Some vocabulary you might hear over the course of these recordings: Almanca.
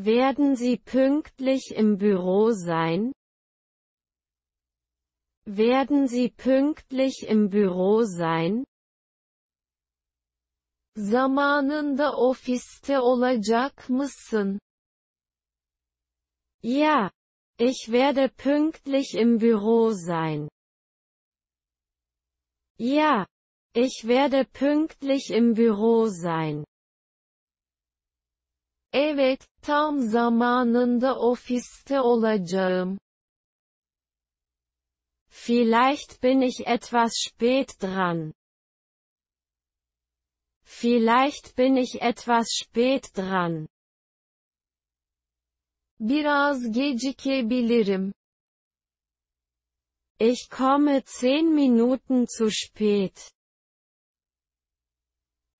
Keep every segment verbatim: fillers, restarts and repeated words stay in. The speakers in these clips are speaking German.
Werden Sie pünktlich im Büro sein? Werden Sie pünktlich im Büro sein? Zamanında ofiste olacak mısın? Ja, ich werde pünktlich im Büro sein. Ja, ich werde pünktlich im Büro sein. Evet, tam zamanında ofiste olacağım. Vielleicht bin ich etwas spät dran. Vielleicht bin ich etwas spät dran. Biraz gecikebilirim. Ich komme zehn Minuten zu spät.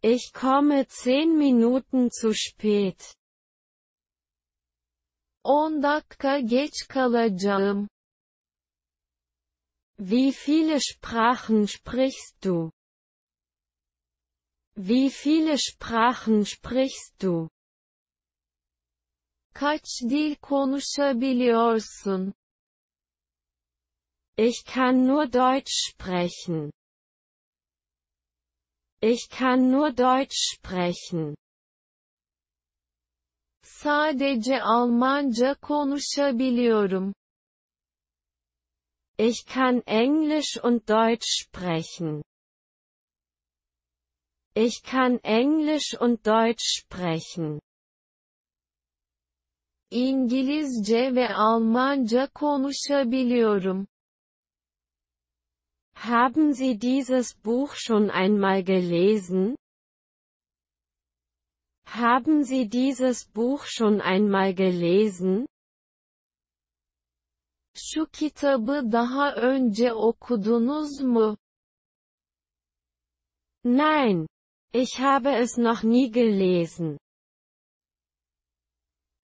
Ich komme zehn Minuten zu spät. On dakika geç kalacağım. Wie viele Sprachen sprichst du? Wie viele Sprachen sprichst du? Kaç dil konuşabiliyorsun? Ich kann nur Deutsch sprechen. Ich kann nur Deutsch sprechen. Sadece Almanca konuşabiliyorum. Ich kann Englisch und Deutsch sprechen. Ich kann Englisch und Deutsch sprechen. İngilizce ve Almanca konuşabiliyorum. Haben Sie dieses Buch schon einmal gelesen? Haben Sie dieses Buch schon einmal gelesen? Şu kitabı daha önce okudunuz mu? Nein, ich habe es noch nie gelesen.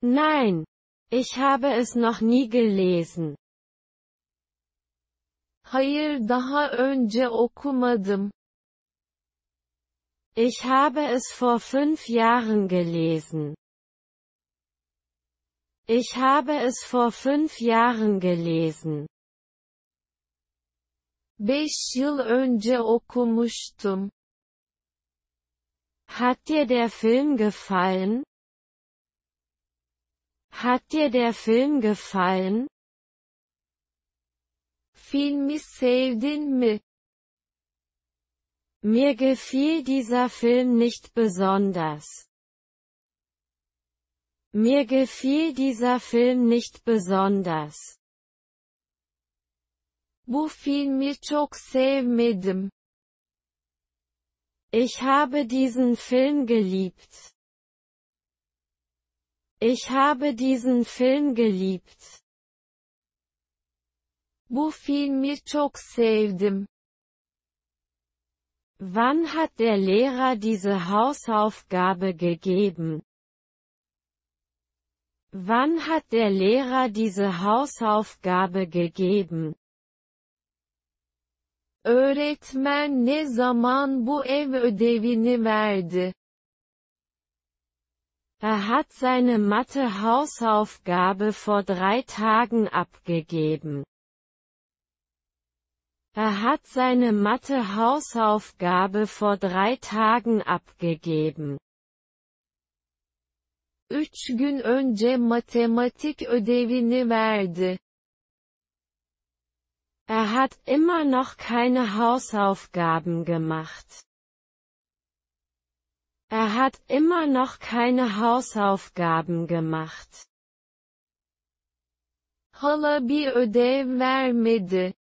Nein, ich habe es noch nie gelesen. Hayır, daha önce okumadım. Ich habe es vor fünf Jahren gelesen. Ich habe es vor fünf Jahren gelesen. Beş yıl önce okumuştum. Hat dir der Film gefallen? Hat dir der Film gefallen? Filmi sevdin mi? Mir gefiel dieser Film nicht besonders. Mir gefiel dieser Film nicht besonders. Bu filmi çok sevmedim. Ich habe diesen Film geliebt. Ich habe diesen Film geliebt. Bu filmi çok sevdim. Wann hat der Lehrer diese Hausaufgabe gegeben? Wann hat der Lehrer diese Hausaufgabe gegeben? Öğretmen ne zaman bu ev ödevini verdi? Er hat seine Mathe-Hausaufgabe vor drei Tagen abgegeben. Er hat seine Mathe-Hausaufgabe vor drei Tagen abgegeben. Üç gün önce matematik ödevini verdi. Er hat immer noch keine Hausaufgaben gemacht. Er hat immer noch keine Hausaufgaben gemacht. Hala bir ödev vermedi.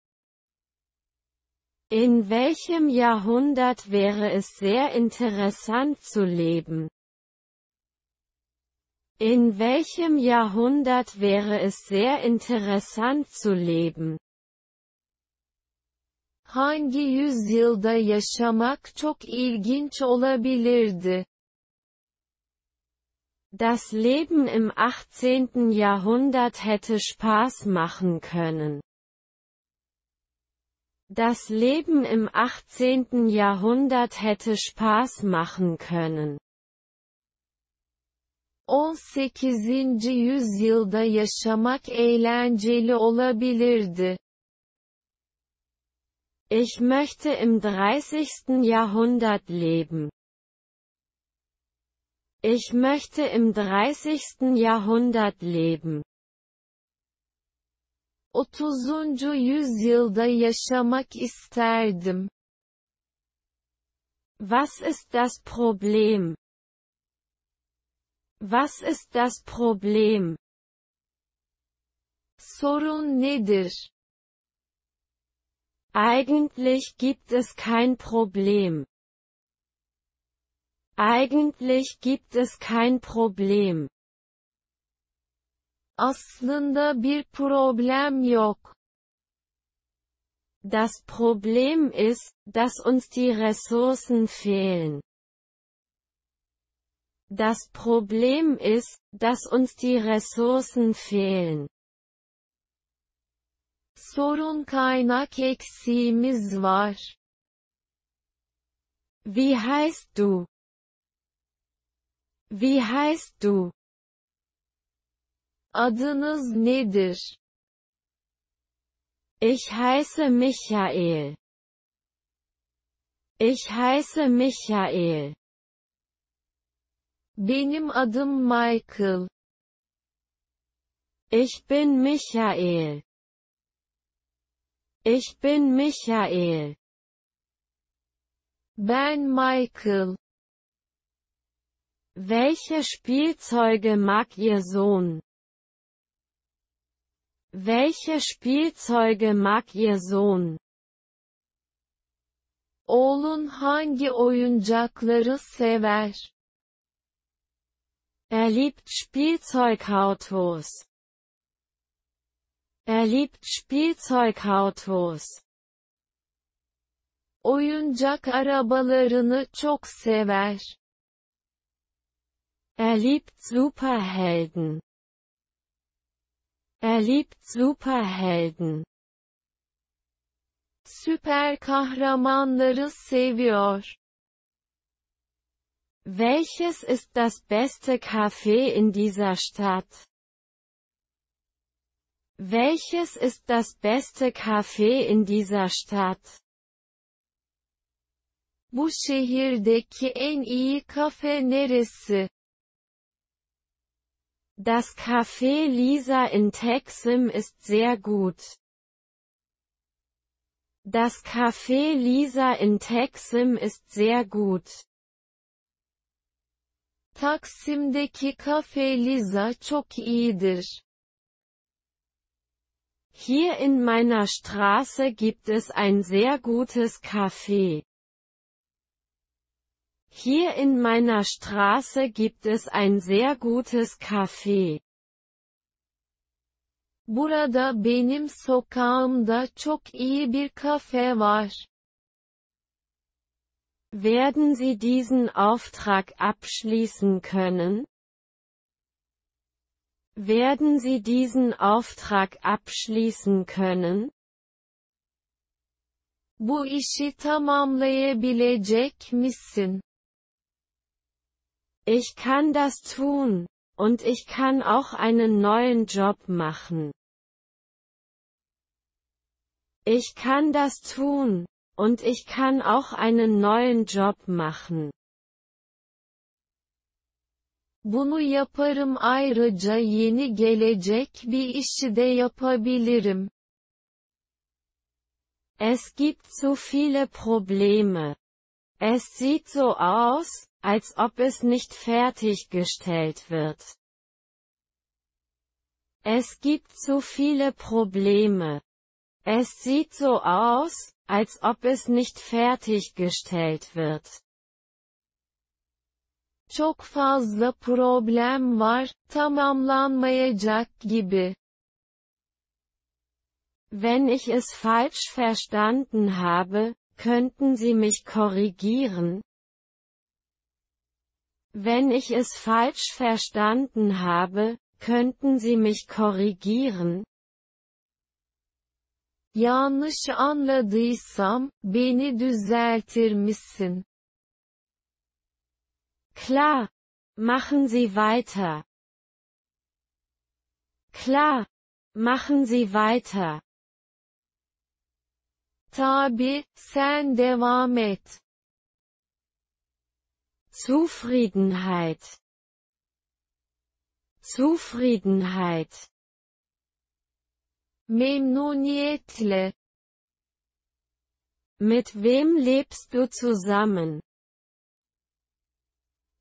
In welchem Jahrhundert wäre es sehr interessant zu leben? In welchem Jahrhundert wäre es sehr interessant zu leben? Hangi yüzyılda yaşamak çok ilginç olabilirdi? Das Leben im achtzehnten. Jahrhundert hätte Spaß machen können. Das Leben im achtzehnten. Jahrhundert hätte Spaß machen können. on sekizinci yüzyılda yaşamak eğlenceli olabilirdi. Ich möchte im dreißigsten Jahrhundert leben. Ich möchte im dreißigsten Jahrhundert leben. otuzuncu yüzyılda yaşamak isterdim. Was ist das Problem? Was ist das Problem? Sorun nedir? Eigentlich gibt es kein Problem. Eigentlich gibt es kein Problem. Aslında bir problem yok. Das Problem ist, dass uns die Ressourcen fehlen. Das Problem ist, dass uns die Ressourcen fehlen. Sorun kaynak eksiğimiz var. Wie heißt du? Wie heißt du? Adınız nedir? Ich heiße Michael. Ich heiße Michael. Benim adım Michael. Ich bin Michael. Ich bin Michael. Ben Michael. Welche Spielzeuge mag Ihr Sohn? Welche Spielzeuge mag Ihr Sohn? Oğlun hangi oyuncakları sever? Er liebt Spielzeugautos. Er liebt Spielzeugautos. Oyuncak arabalarını çok sever. Er liebt Superhelden. Er liebt Superhelden. Süper kahramanları seviyor. Welches ist das beste Café in dieser Stadt? Welches ist das beste Café in dieser Stadt? Bu şehirdeki en iyi kafe neresi? Das Café Lisa in Texim ist sehr gut. Das Café Lisa in Texim ist sehr gut. Taksim'deki Café Lisa çok iyidir. Hier in meiner Straße gibt es ein sehr gutes Café. Hier in meiner Straße gibt es ein sehr gutes Café. Burada benim sokağımda çok iyi bir kafe var. Werden Sie diesen Auftrag abschließen können? Werden Sie diesen Auftrag abschließen können? Bu işi tamamlayabilecek misin? Ich kann das tun, und ich kann auch einen neuen Job machen. Ich kann das tun, und ich kann auch einen neuen Job machen. Bunu yaparım ayrıca yeni gelecek bir işi de yapabilirim. Es gibt so viele Probleme. Es sieht so aus, als ob es nicht fertiggestellt wird. Es gibt so viele Probleme. Es sieht so aus, als ob es nicht fertiggestellt wird. Çok fazla problem var, tamamlanmayacak gibi. Wenn ich es falsch verstanden habe, könnten Sie mich korrigieren? Wenn ich es falsch verstanden habe, könnten Sie mich korrigieren? Yanlış anladıysam, beni düzeltir misin? Klar, Machen Sie weiter. Klar. Machen Sie weiter. Tabi, sen devam et. Zufriedenheit. Zufriedenheit. Memnuniyetle. Mit wem lebst du zusammen?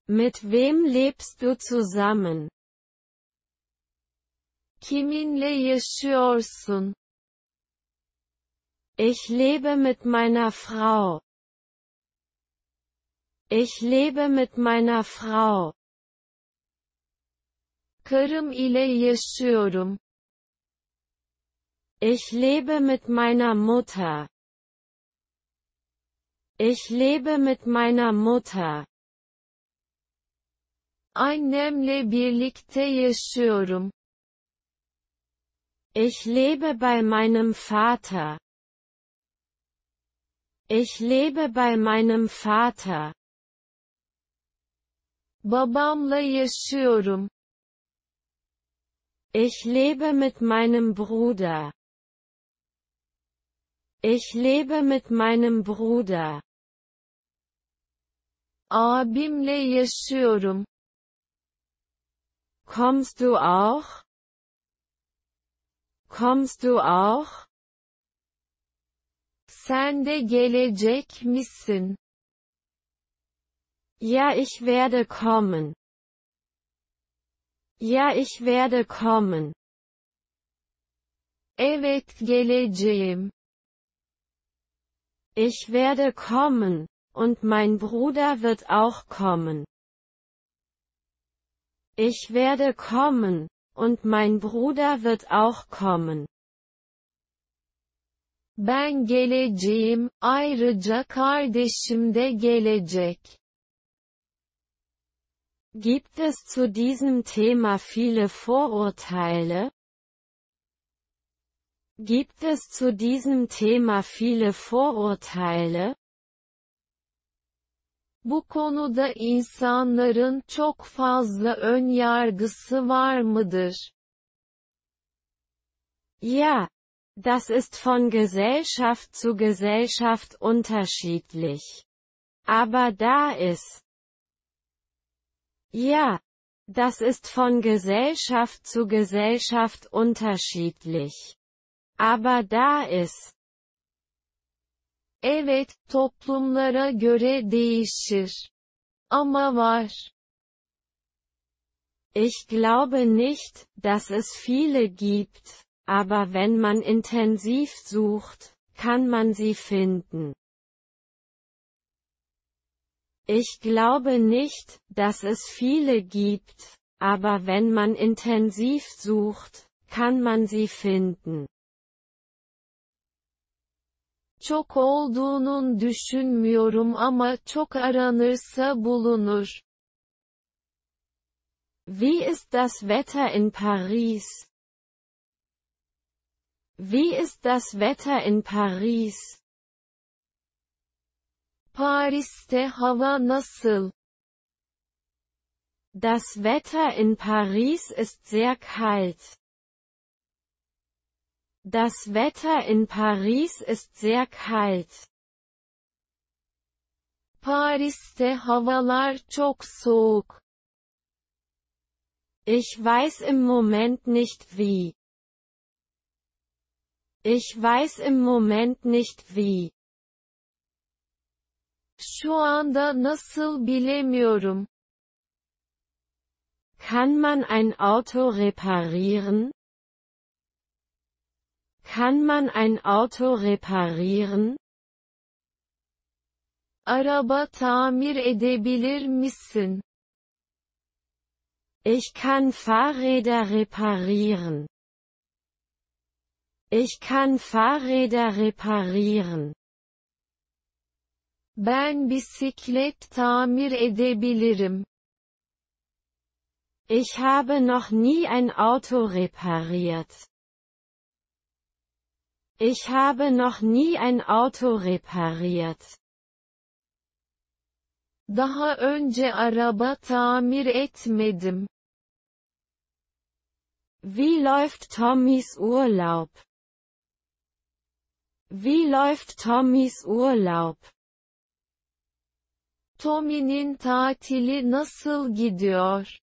Mit wem lebst du zusammen? Kiminle yaşıyorsun? Ich lebe mit meiner Frau. Ich lebe mit meiner Frau. Karım ile yaşıyorum. Ich lebe mit meiner Mutter. Ich lebe mit meiner Mutter. Annemle birlikte yaşıyorum. Ich lebe bei meinem Vater. Ich lebe bei meinem Vater. Babamla yaşıyorum. Ich lebe mit meinem Bruder. Ich lebe mit meinem Bruder. Abimle yaşıyorum. Kommst du auch? Kommst du auch? Sen de gelecek misin? Ja, ich werde kommen. Ja, ich werde kommen. Evet, geleceğim. Ich werde kommen, und mein Bruder wird auch kommen. Ich werde kommen, und mein Bruder wird auch kommen. Ben geleceğim, ayrıca kardeşim de gelecek. Gibt es zu diesem Thema viele Vorurteile? Gibt es zu diesem Thema viele Vorurteile? Bu konuda insanların çok fazla ön yargısı var mıdır? Ja, das ist von Gesellschaft zu Gesellschaft unterschiedlich. Aber da ist Ja, das ist von Gesellschaft zu Gesellschaft unterschiedlich. Aber da ist. Evet, toplumlara göre değişir. Ama var. Ich glaube nicht, dass es viele gibt, aber wenn man intensiv sucht, kann man sie finden. Ich glaube nicht, dass es viele gibt, aber wenn man intensiv sucht, kann man sie finden. Çok olduğunu düşünmüyorum ama çok aranırsa bulunur. Wie ist das Wetter in Paris? Wie ist das Wetter in Paris? Paris'te hava nasıl? Das Wetter in Paris ist sehr kalt. Das Wetter in Paris ist sehr kalt. Paris'te havalar çok soğuk. Ich weiß im Moment nicht wie. Ich weiß im Moment nicht wie. Şu anda nasıl bilemiyorum. Kann man ein Auto reparieren? Kann man ein Auto reparieren? Araba tamir edebilir misin? Ich kann Fahrräder reparieren. Ich kann Fahrräder reparieren. Ben bisiklet tamir edebilirim. Ich habe noch nie ein Auto repariert. Ich habe noch nie ein Auto repariert. Daha önce araba tamir etmedim. Wie läuft Tommys Urlaub? Wie läuft Tommys Urlaub? Tommy'nin tatili nasıl gidiyor?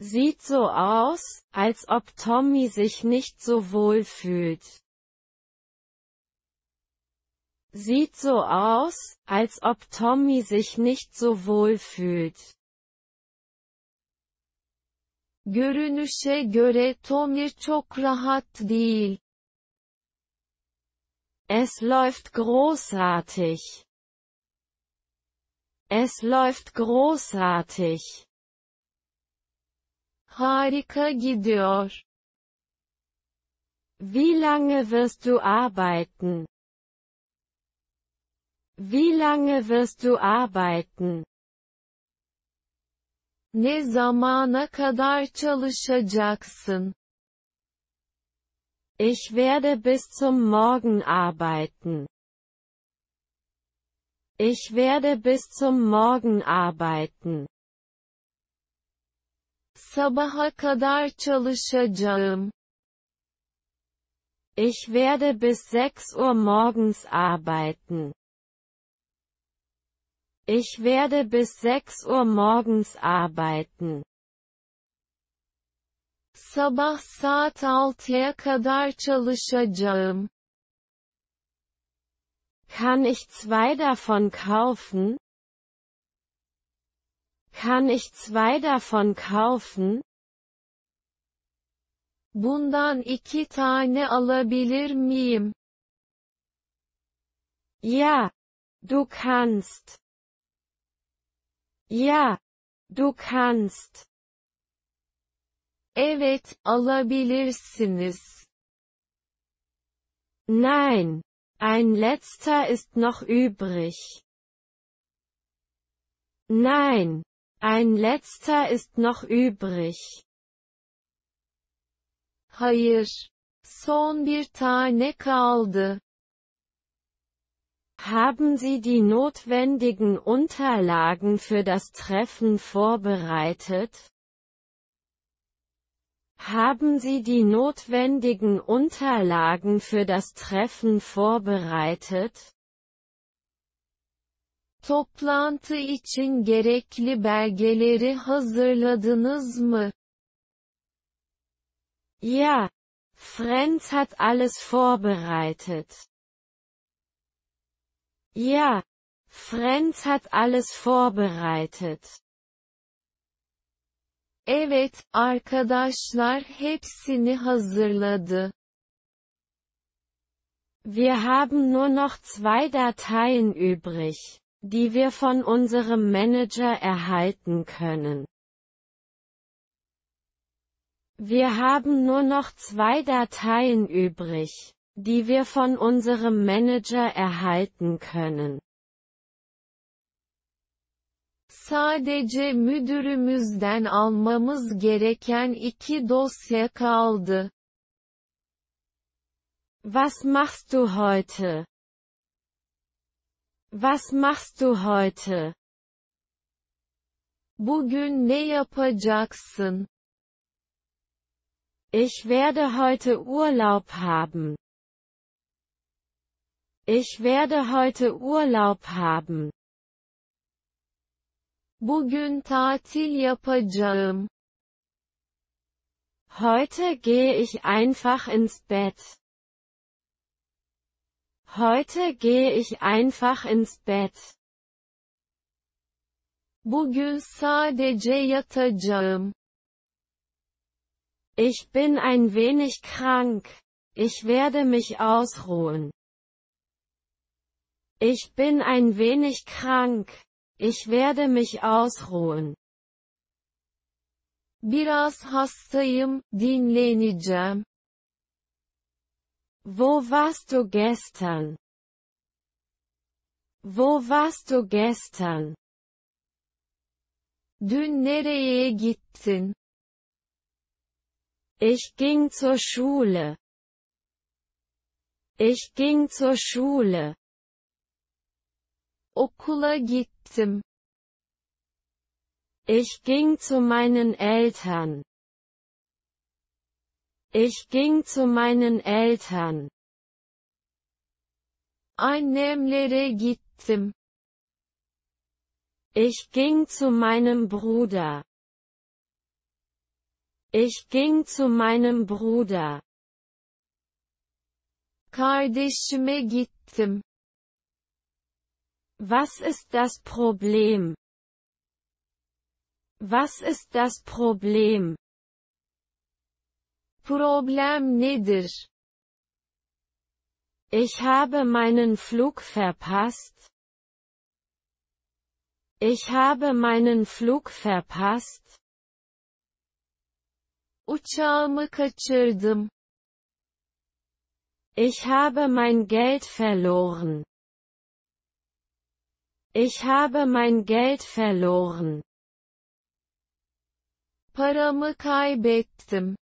Sieht so aus, als ob Tommy sich nicht so wohl fühlt. Sieht so aus, als ob Tommy sich nicht so wohl fühlt. Görünüşe göre Tommy çok rahat değil. Es läuft großartig. Es läuft großartig. Harika gidiyor. Wie lange wirst du arbeiten? Wie lange wirst du arbeiten? Ne zamana kadar çalışacaksın? Ich werde bis zum Morgen arbeiten. Ich werde bis zum Morgen arbeiten. Sabaha kadar çalışacağım. Ich werde bis sechs Uhr morgens arbeiten. Ich werde bis sechs Uhr morgens arbeiten. Sabah saat altıya kadar çalışacağım. Kann ich zwei davon kaufen? Kann ich zwei davon kaufen? Bundan iki tane alabilir miyim? Ja, du kannst. Ja, du kannst. Evet, alabilirsiniz. Nein, ein letzter ist noch übrig. Nein, ein letzter ist noch übrig. Hayır, son bir tane kaldı. Haben Sie die notwendigen Unterlagen für das Treffen vorbereitet? Haben Sie die notwendigen Unterlagen für das Treffen vorbereitet? Toplantı için gerekli belgeleri hazırladınız mı? Ja, Franz hat alles vorbereitet. Ja, Franz hat alles vorbereitet. Evet, arkadaşlar hepsini hazırladı. Wir haben nur noch zwei Dateien übrig, die wir von unserem Manager erhalten können. Wir haben nur noch zwei Dateien übrig, die wir von unserem Manager erhalten können. Sadece müdürümüzden almamız gereken iki dosya kaldı. Was machst du heute? Was machst du heute? Bugün ne yapacaksın? Ich werde heute Urlaub haben. Ich werde heute Urlaub haben. Bugün tatil yapacağım. Heute gehe ich einfach ins Bett. Heute gehe ich einfach ins Bett. Bugün sadece yatacağım. Ich bin ein wenig krank. Ich werde mich ausruhen. Ich bin ein wenig krank. Ich werde mich ausruhen. Biraz hastayım, dinleneceğim. Wo warst du gestern? Wo warst du gestern? Dün nereye gittin? Ich ging zur Schule. Ich ging zur Schule. Okula gittim. Ich ging zu meinen Eltern. Ich ging zu meinen Eltern. Annemlere gittim. Ich ging zu meinem Bruder. Ich ging zu meinem Bruder. Kardeşime gittim. Was ist das Problem? Was ist das Problem? Problem nedir? Ich habe meinen Flug verpasst. Ich habe meinen Flug verpasst. Uçağımı kaçırdım. Ich habe mein Geld verloren. Ich habe mein Geld verloren. Paramı kaybettim.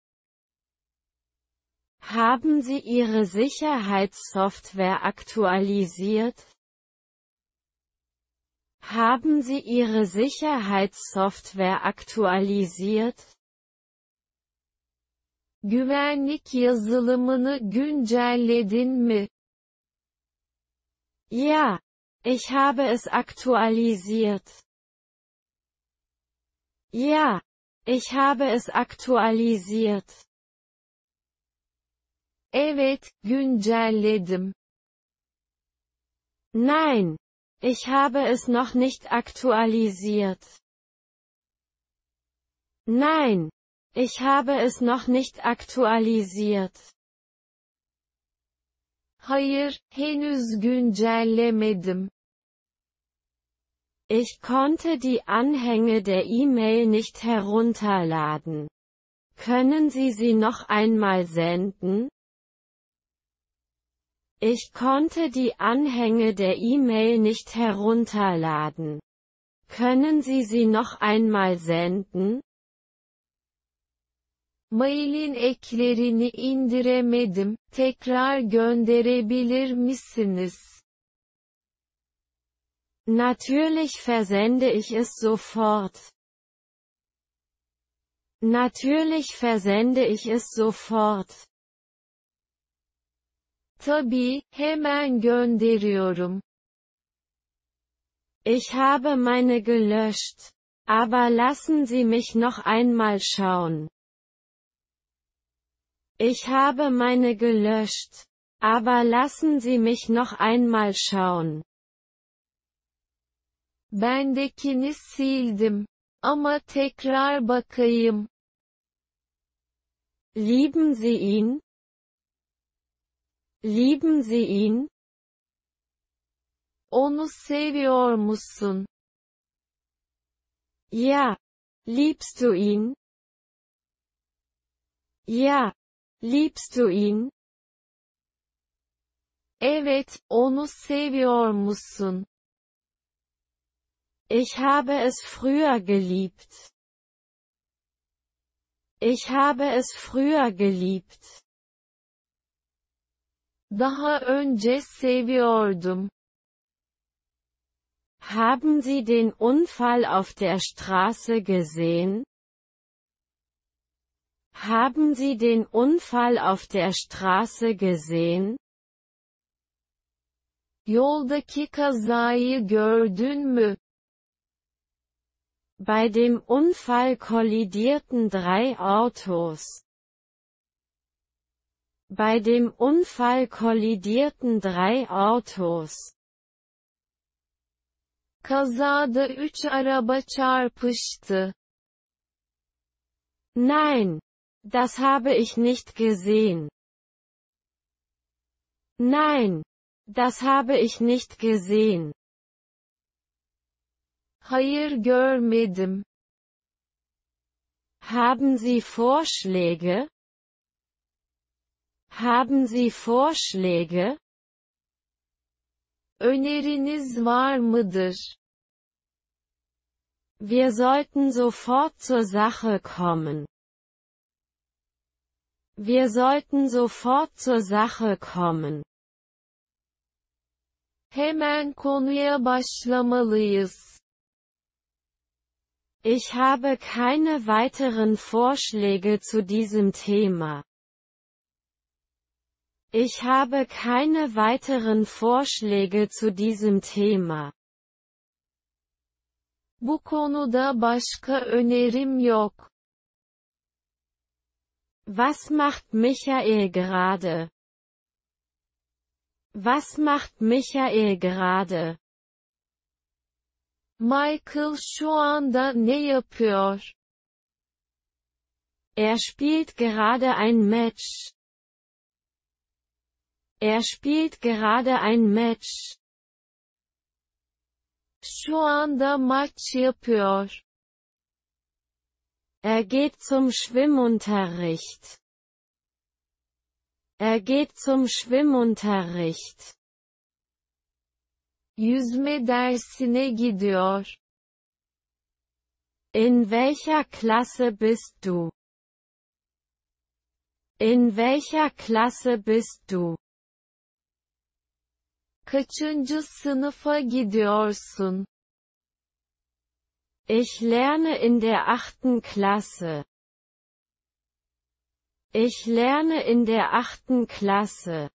Haben Sie Ihre Sicherheitssoftware aktualisiert? Haben Sie Ihre Sicherheitssoftware aktualisiert? Güvenlik yazılımını güncelledin mi? Ja, ich habe es aktualisiert. Ja, ich habe es aktualisiert. Evet, güncelledim. Nein, ich habe es noch nicht aktualisiert. Nein, ich habe es noch nicht aktualisiert. Hayır, henüz güncellemedim. Ich konnte die Anhänge der E-Mail nicht herunterladen. Können Sie sie noch einmal senden? Ich konnte die Anhänge der E-Mail nicht herunterladen. Können Sie sie noch einmal senden? Mailin eklerini indiremedim. Tekrar gönderebilir misiniz? Natürlich versende ich es sofort. Natürlich versende ich es sofort. Tabii, hemen gönderiyorum. Ich habe meine gelöscht. Aber lassen Sie mich noch einmal schauen. Ich habe meine gelöscht. Aber lassen Sie mich noch einmal schauen. Bendekini sildim. Ama tekrar bakayım. Lieben Sie ihn? Lieben Sie ihn? Onu seviyor musun? Ja, liebst du ihn? Ja, liebst du ihn? Evet, onu seviyor musun? Ich habe es früher geliebt. Ich habe es früher geliebt. Daha önce seviyordum. Haben Sie den Unfall auf der Straße gesehen? Haben Sie den Unfall auf der Straße gesehen? Yoldaki kazayı gördün mü? Bei dem Unfall kollidierten drei Autos. Bei dem Unfall kollidierten drei Autos. Kazada üç araba çarpıştı. Nein, das habe ich nicht gesehen. Nein, das habe ich nicht gesehen. Hayır görmedim. Haben Sie Vorschläge? Haben Sie Vorschläge? Öneriniz var mıdır? Wir sollten sofort zur Sache kommen. Wir sollten sofort zur Sache kommen. Hemen konuya başlamalıyız. Ich habe keine weiteren Vorschläge zu diesem Thema. Ich habe keine weiteren Vorschläge zu diesem Thema. Bu konuda başka önerim yok. Was macht Michael gerade? Was macht Michael gerade? Michael şu anda ne yapıyor? Er spielt gerade ein Match. Er spielt gerade ein Match. Şu anda maç yapıyor. Er geht zum Schwimmunterricht. Er geht zum Schwimmunterricht. Yüzme dersine gidiyor. In welcher Klasse bist du? In welcher Klasse bist du? Kaçıncı sınıfa gidiyorsun? Ich lerne in der achten Klasse. Ich lerne in der achten Klasse.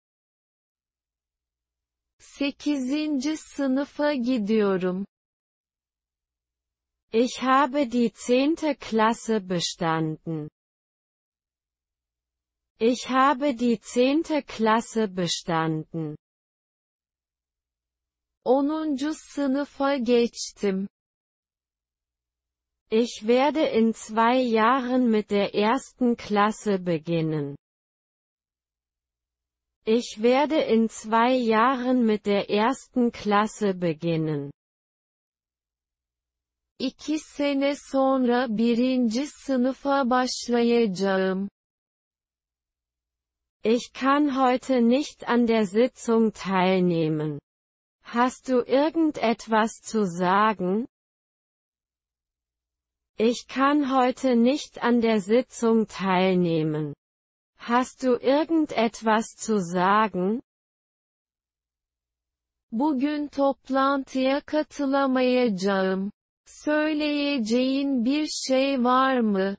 Sekizinci sınıfa gidiyorum. Ich habe die zehnte Klasse bestanden. Ich habe die zehnte Klasse bestanden. Onuncu sınıfa geçtim. Ich werde in zwei Jahren mit der ersten Klasse beginnen. Ich werde in zwei Jahren mit der ersten Klasse beginnen. İki sene sonra birinci sınıfa başlayacağım. Ich kann heute nicht an der Sitzung teilnehmen. Hast du irgendetwas zu sagen? Ich kann heute nicht an der Sitzung teilnehmen. Hast du irgendetwas zu sagen? Bugün toplantıya katılamayacağım. Söyleyeceğin bir şey var mı?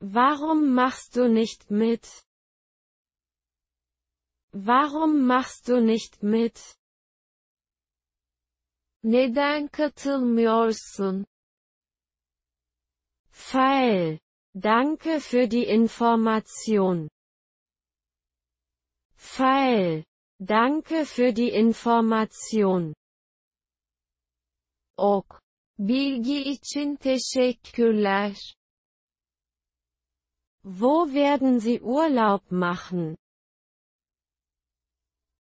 Warum machst du nicht mit? Warum machst du nicht mit? Neden katılmıyorsun? Feil. Danke für die Information. Feil. Danke für die Information. Ok. Bilgi için teşekkürler. Wo werden Sie Urlaub machen?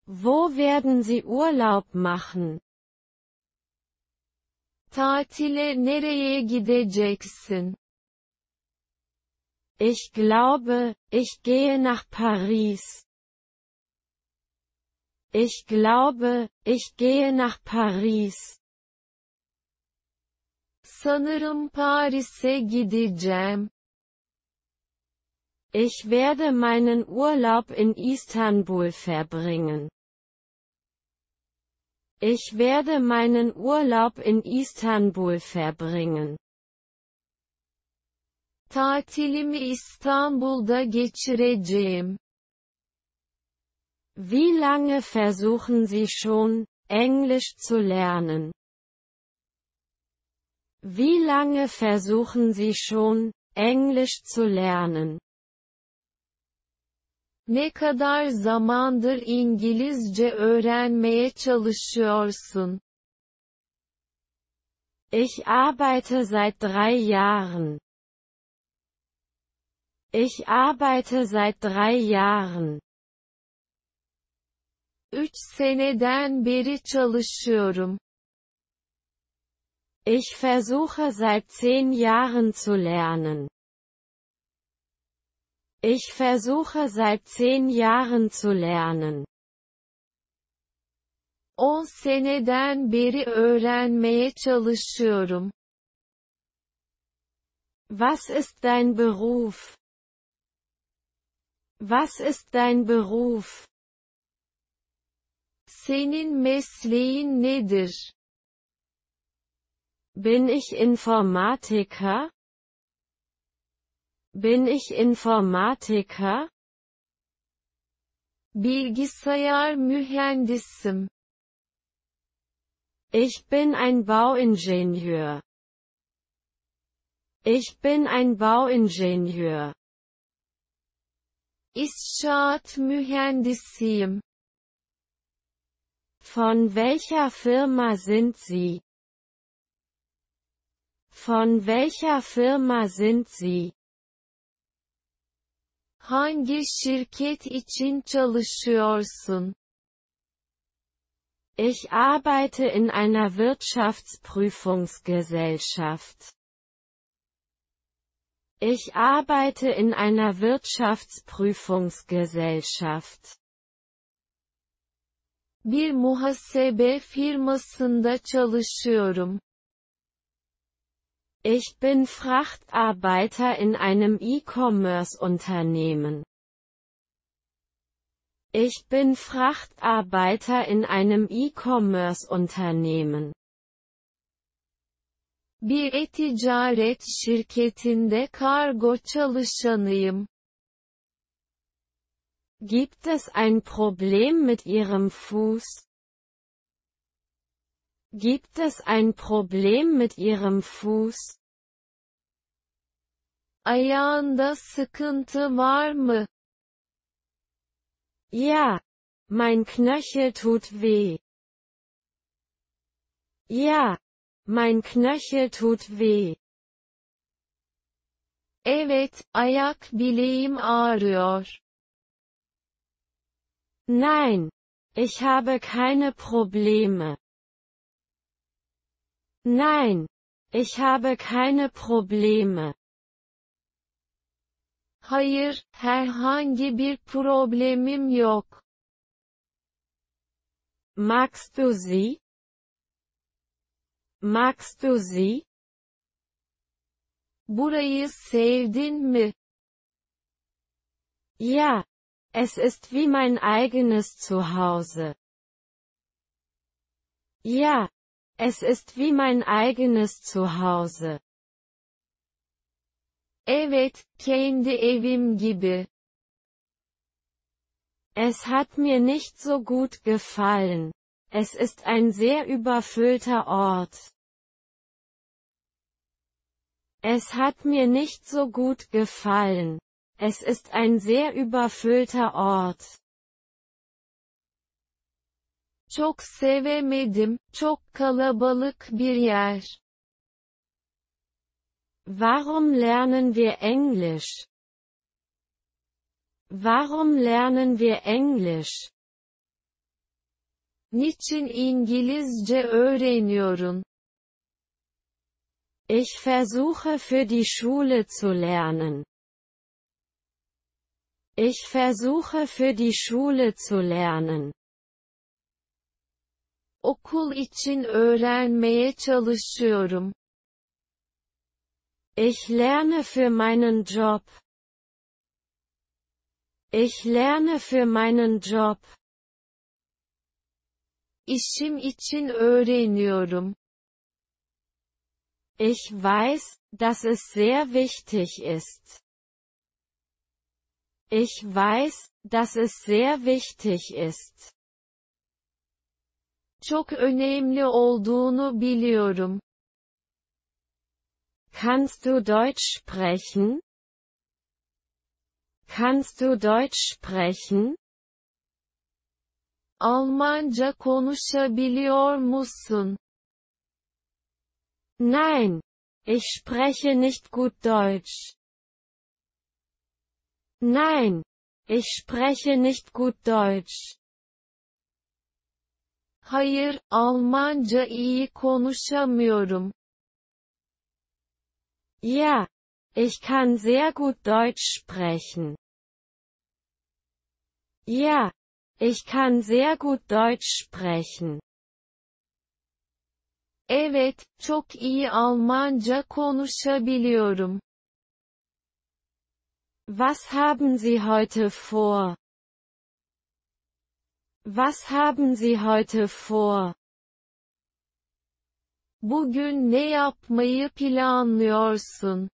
Wo werden Sie Urlaub machen? Tatile nereye gideceksin? Ich glaube, ich gehe nach Paris. Ich glaube, ich gehe nach Paris. Sanırım Paris'e gideceğim. Ich werde meinen Urlaub in Istanbul verbringen. Ich werde meinen Urlaub in Istanbul verbringen. Tatilimi İstanbul'da geçireceğim. Wie lange versuchen Sie schon, Englisch zu lernen? Wie lange versuchen Sie schon, Englisch zu lernen? Ne kadar zamandır İngilizce öğrenmeye çalışıyorsun? Ich arbeite seit drei Jahren. Ich arbeite seit drei Jahren. Üç seneden beri çalışıyorum. Ich versuche seit zehn Jahren zu lernen. Ich versuche seit zehn Jahren zu lernen. On seneden beri öğrenmeye çalışıyorum. Was ist dein Beruf? Was ist dein Beruf? Senin mesleğin nedir? Bin ich Informatiker? Bin ich Informatiker? Bilgisayar mühendisim. Ich bin ein Bauingenieur. Ich bin ein Bauingenieur. İnşaat mühendisiyim. Von welcher Firma sind Sie? Von welcher Firma sind Sie? Hangi şirket için çalışıyorsun? Ich arbeite in einer Wirtschaftsprüfungsgesellschaft. Ich arbeite in einer Wirtschaftsprüfungsgesellschaft. Bir muhasebe firmasında çalışıyorum. Ich bin Frachtarbeiter in einem E-Commerce-Unternehmen. Ich bin Frachtarbeiter in einem E-Commerce-Unternehmen. Bir e-ticaret şirketinde kargo çalışanıyım. Gibt es ein Problem mit Ihrem Fuß? Gibt es ein Problem mit Ihrem Fuß? Ayağında sıkıntı var mı? Ja, mein Knöchel tut weh. Ja, mein Knöchel tut weh. Evet, ayak bileğim ağrıyor. Nein, ich habe keine Probleme. Nein, ich habe keine Probleme. Hayır, herhangi bir problemim yok. Magst du sie? Magst du sie? Burayı sevdin mi? Ja, es ist wie mein eigenes Zuhause. Ja. Es ist wie mein eigenes Zuhause. Evet, kendi evim gibi. Es hat mir nicht so gut gefallen. Es ist ein sehr überfüllter Ort. Es hat mir nicht so gut gefallen. Es ist ein sehr überfüllter Ort. Çok sevemedim, çok kalabalık bir yer. Warum lernen wir Englisch? Warum lernen wir Englisch? Niçin İngilizce öğreniyorsun? Ich versuche für die Schule zu lernen. Ich versuche für die Schule zu lernen. Okul için öğrenmeye çalışıyorum. Ich lerne für meinen Job. Ich lerne für meinen Job. İşim için öğreniyorum. Ich weiß, dass es sehr wichtig ist. Ich weiß, dass es sehr wichtig ist. Çok önemli olduğunu biliyorum. Kannst du Deutsch sprechen? Kannst du Deutsch sprechen? Almanca konuşabiliyor musun? Nein, ich spreche nicht gut Deutsch. Nein, ich spreche nicht gut Deutsch. Hayır, Almanca iyi konuşamıyorum. Ja, ich kann sehr gut Deutsch sprechen. Ja, ich kann sehr gut Deutsch sprechen. Evet, çok iyi Almanca konuşabiliyorum. Was haben Sie heute vor? Was haben Sie heute vor? Bugün ne yapmayı planlıyorsun?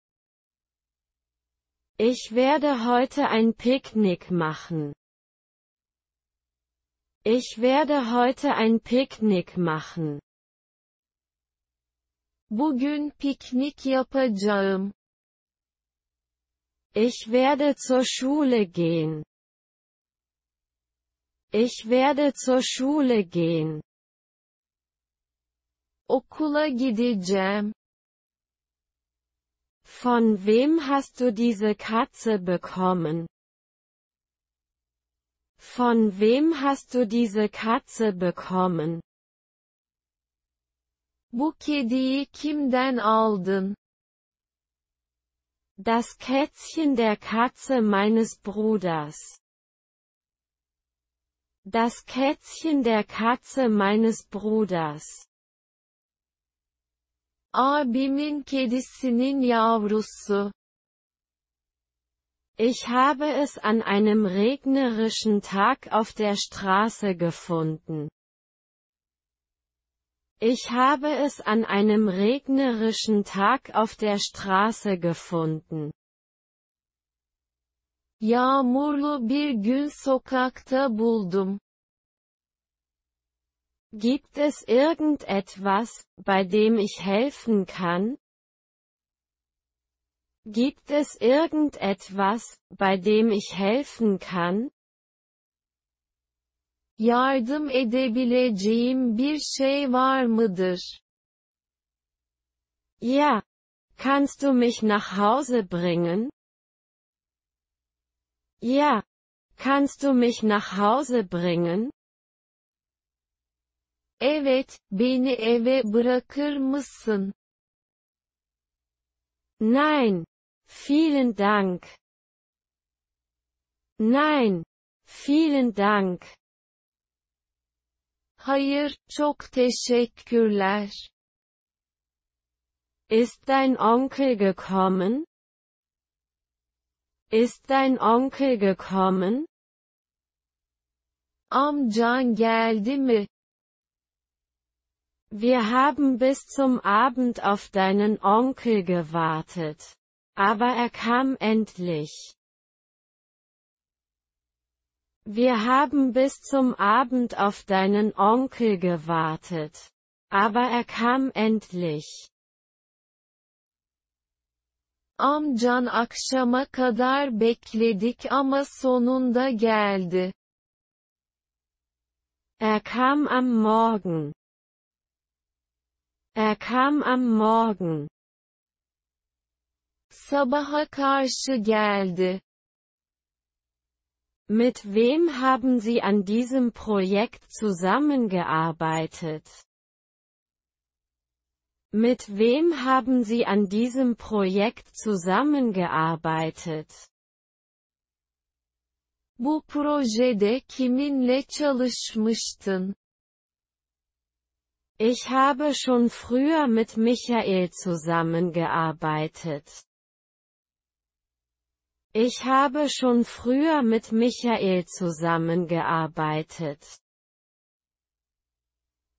Ich werde heute ein Picknick machen. Ich werde heute ein Picknick machen. Bugün piknik yapacağım. Ich werde zur Schule gehen. Ich werde zur Schule gehen. Okula gideceğim. Von wem hast du diese Katze bekommen? Von wem hast du diese Katze bekommen? Bu kediyi kimden aldın? Das Kätzchen der Katze meines Bruders. Das Kätzchen der Katze meines Bruders. Abimin kedisinin yavrusu. Ich habe es an einem regnerischen Tag auf der Straße gefunden. Ich habe es an einem regnerischen Tag auf der Straße gefunden. Yağmurlu bir gün sokakta buldum. Gibt es irgendetwas, bei dem ich helfen kann? Gibt es irgendetwas, bei dem ich helfen kann? Yardım edebileceğim bir şey var mıdır? Ja. Kannst du mich nach Hause bringen? Ja. Kannst du mich nach Hause bringen? Evet, beni eve bırakır mısın? Nein. Vielen Dank. Nein. Vielen Dank. Hayır, çok teşekkürler. Ist dein Onkel gekommen? Ist dein Onkel gekommen? Amcan geldi mi? Wir haben bis zum Abend auf deinen Onkel gewartet. Aber er kam endlich. Wir haben bis zum Abend auf deinen Onkel gewartet. Aber er kam endlich. Amcan akşama kadar bekledik ama sonunda geldi. Er kam am Morgen. Er kam am Morgen. Sabaha karşı geldi. Mit wem haben Sie an diesem Projekt zusammengearbeitet? Mit wem haben Sie an diesem Projekt zusammengearbeitet? Bu projede kiminle çalışmıştın? Ich habe schon früher mit Michael zusammengearbeitet. Ich habe schon früher mit Michael zusammengearbeitet.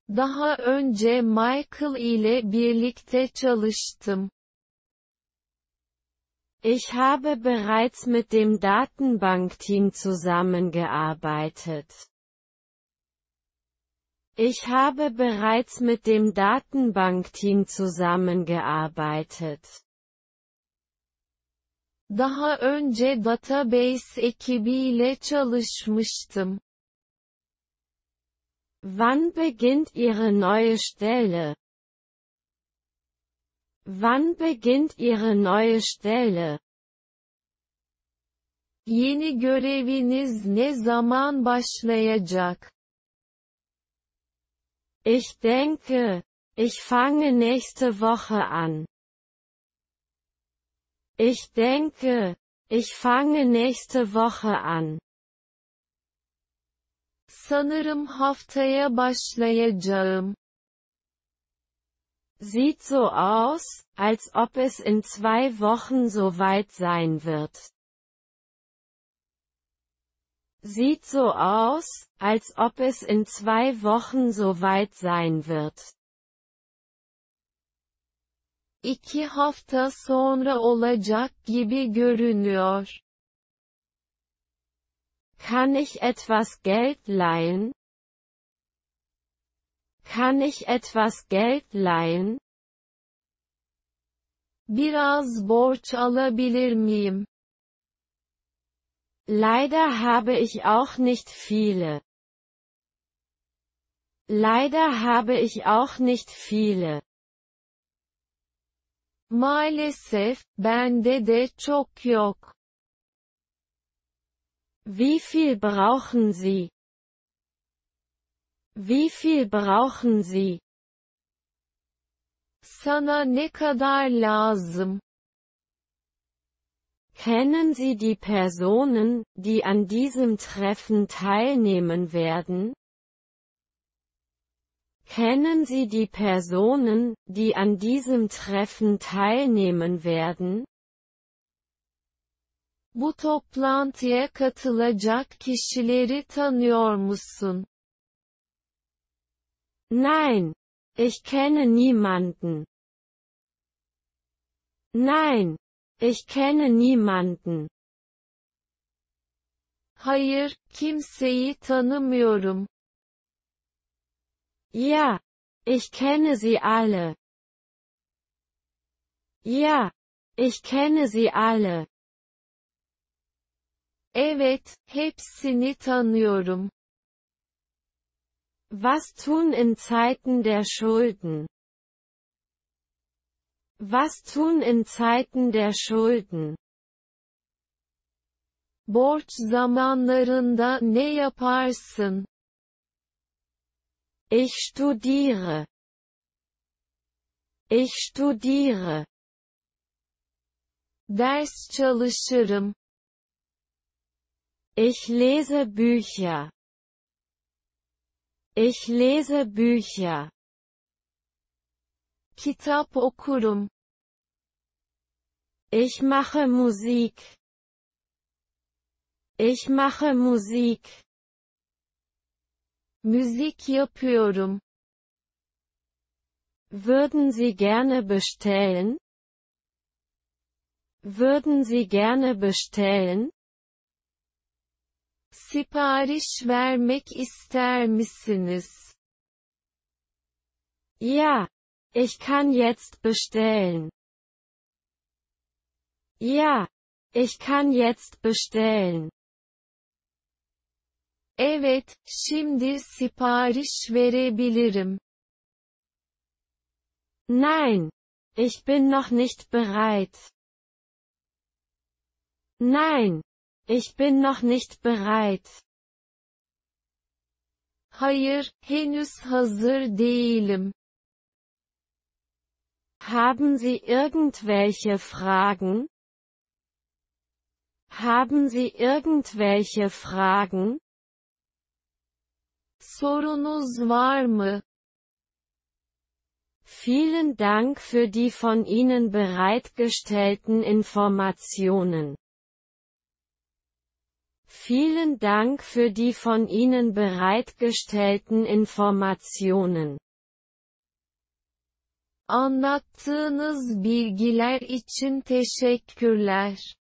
Daha önce Michael ile birlikte çalıştım. Ich habe bereits mit dem Datenbankteam zusammengearbeitet. Ich habe bereits mit dem Datenbankteam zusammengearbeitet. Daha önce database ekibiyle çalışmıştım. Wann beginnt Ihre neue Stelle? Wann beginnt Ihre neue Stelle? Yeni göreviniz ne zaman başlayacak? Ich denke, ich fange nächste Woche an. Ich denke, ich fange nächste Woche an. Sanırım haftaya başlayacağım. Sieht so aus, als ob es in zwei Wochen soweit sein wird. Sieht so aus, als ob es in zwei Wochen soweit sein wird. İki hafta sonra olacak gibi görünüyor. Kann ich etwas Geld leihen? Kann ich etwas Geld leihen? Biraz borç alabilir miyim? Leider habe ich auch nicht viele. Leider habe ich auch nicht viele. Maalesef, bende de çok yok. Wie viel brauchen Sie? Wie viel brauchen Sie? Sana ne kadar lazım? Kennen Sie die Personen, die an diesem Treffen teilnehmen werden? Kennen Sie die Personen, die an diesem Treffen teilnehmen werden? Bu toplantıya katılacak kişileri tanıyor musun? Nein, ich kenne niemanden. Nein, ich kenne niemanden. Hayır, kimseyi tanımıyorum. Ja, ich kenne sie alle. Ja, ich kenne sie alle. Evet, hepsini tanıyorum. Was tun in Zeiten der Schulden? Was tun in Zeiten der Schulden? Borç zamanlarında ne yaparsın? Ich studiere. Ich studiere. Ders çalışırım. Ich lese Bücher. Ich lese Bücher. Kitap okurum. Ich mache Musik. Ich mache Musik. Müzik yapıyorum. Würden Sie gerne bestellen? Würden Sie gerne bestellen? Sipariş vermek ister misiniz? Ja, ich kann jetzt bestellen. Ja, ich kann jetzt bestellen. Evet, şimdi sipariş verebilirim. Nein, ich bin noch nicht bereit. Nein, ich bin noch nicht bereit. Hayır, henüz hazır değilim. Haben Sie irgendwelche Fragen? Haben Sie irgendwelche Fragen? Sorunuz var mı? Vielen Dank für die von Ihnen bereitgestellten Informationen. Vielen Dank für die von Ihnen bereitgestellten Informationen. Anlattığınız bilgiler için teşekkürler.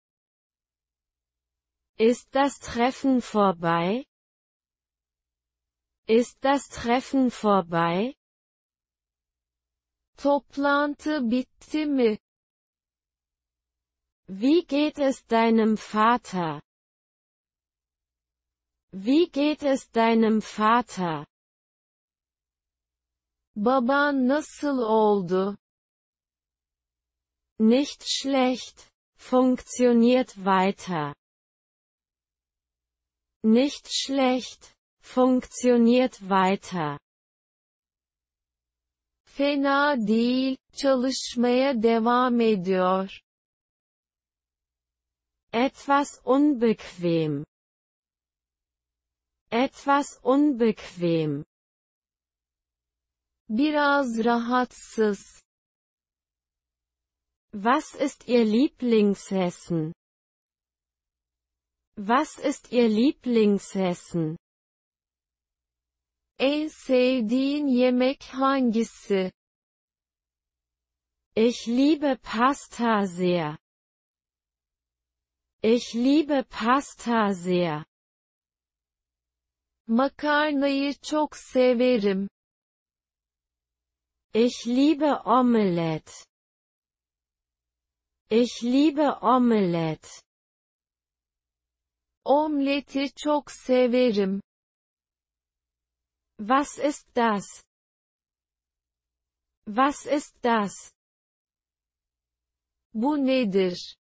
Ist das Treffen vorbei? Ist das Treffen vorbei? Toplantı bitti mi? Wie geht es deinem Vater? Wie geht es deinem Vater? Baban nasıl oldu? Nicht schlecht, funktioniert weiter. Nicht schlecht, funktioniert weiter. Fena değil, çalışmaya devam ediyor. Etwas unbequem. Etwas unbequem. Biraz rahatsız. Was ist Ihr Lieblingsessen? Was ist Ihr Lieblingsessen? En sevdiğin yemek hangisi? Ich liebe Pasta sehr. Ich liebe Pasta sehr. Makarnayı çok severim. Ich liebe Omelette. Ich liebe Omelette. Omleti çok severim. Was ist das? Was ist das? Bu nedir?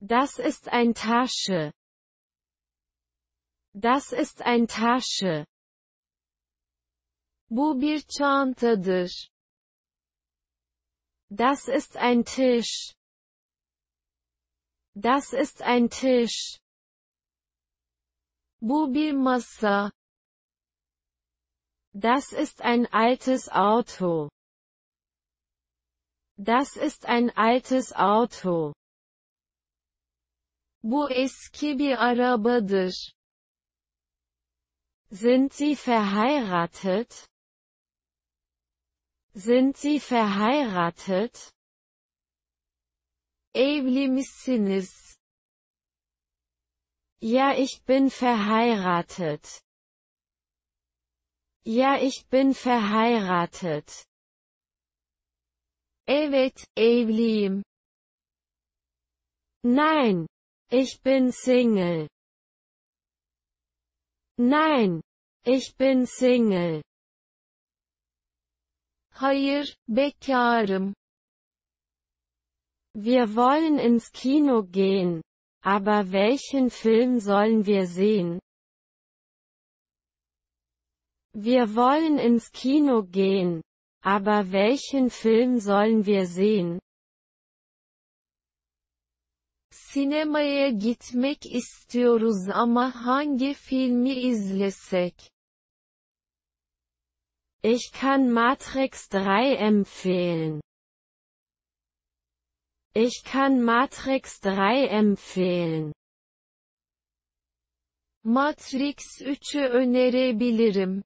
Das ist ein Tasche. Das ist ein Tasche. Bu bir çantadır. Das ist ein Tisch. Das ist ein Tisch. Bu bir masa. Das ist ein altes Auto. Das ist ein altes Auto. Bu eski bir arabadır. Sind Sie verheiratet? Sind Sie verheiratet? Evli misiniz? Ja, ich bin verheiratet. Ja, ich bin verheiratet. Evet, evliyim. Nein, ich bin Single. Nein, ich bin Single. Hayır, bekarım. Wir wollen ins Kino gehen, aber welchen Film sollen wir sehen? Wir wollen ins Kino gehen, aber welchen Film sollen wir sehen? Sinemaya gitmek istiyoruz ama hangi filmi izlesek? Ich kann Matrix drei empfehlen. Ich kann Matrix drei empfehlen. Matrix üçü önerebilirim.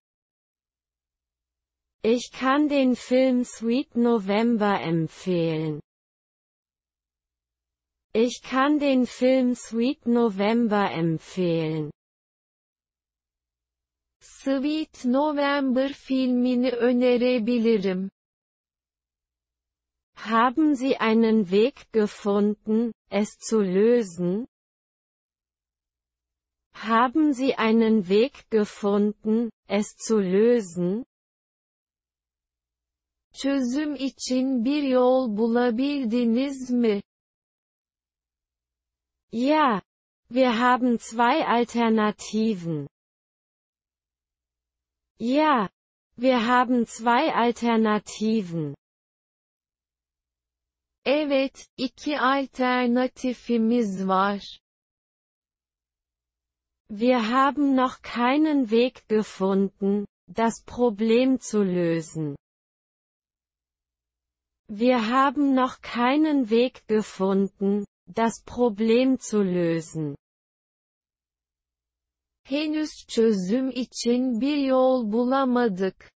Ich kann den Film Sweet November empfehlen. Ich kann den Film Sweet November empfehlen. Sweet November filmini önerebilirim. Haben Sie einen Weg gefunden, es zu lösen? Haben Sie einen Weg gefunden, es zu lösen? Çözüm için bir yol bulabildiniz mi? Ja, wir haben zwei Alternativen. Ja, wir haben zwei Alternativen. Evet, iki alternatifimiz var. Wir haben noch keinen Weg gefunden, das Problem zu lösen. Wir haben noch keinen Weg gefunden, das Problem zu lösen. Henüz çözüm için bir yol bulamadık.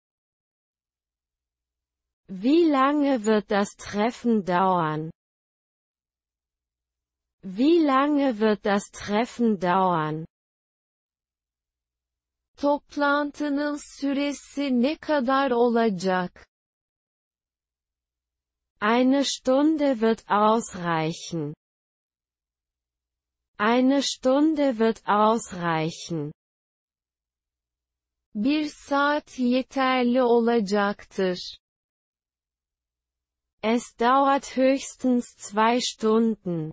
Wie lange wird das Treffen dauern? Wie lange wird das Treffen dauern? Toplantının süresi ne kadar olacak? Eine Stunde wird ausreichen. Eine Stunde wird ausreichen. Bir saat yeterli olacaktır. Es dauert höchstens zwei Stunden.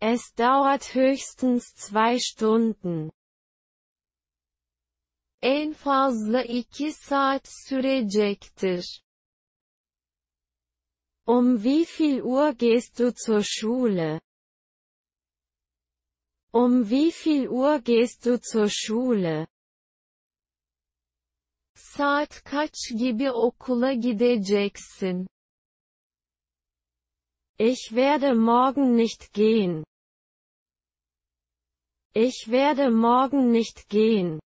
Es dauert höchstens zwei Stunden. En fazla iki saat sürecektir. Um wie viel Uhr gehst du zur Schule? Um wie viel Uhr gehst du zur Schule? Saat kaç gibi okula gideceksin? Ich werde morgen nicht gehen. Ich werde morgen nicht gehen.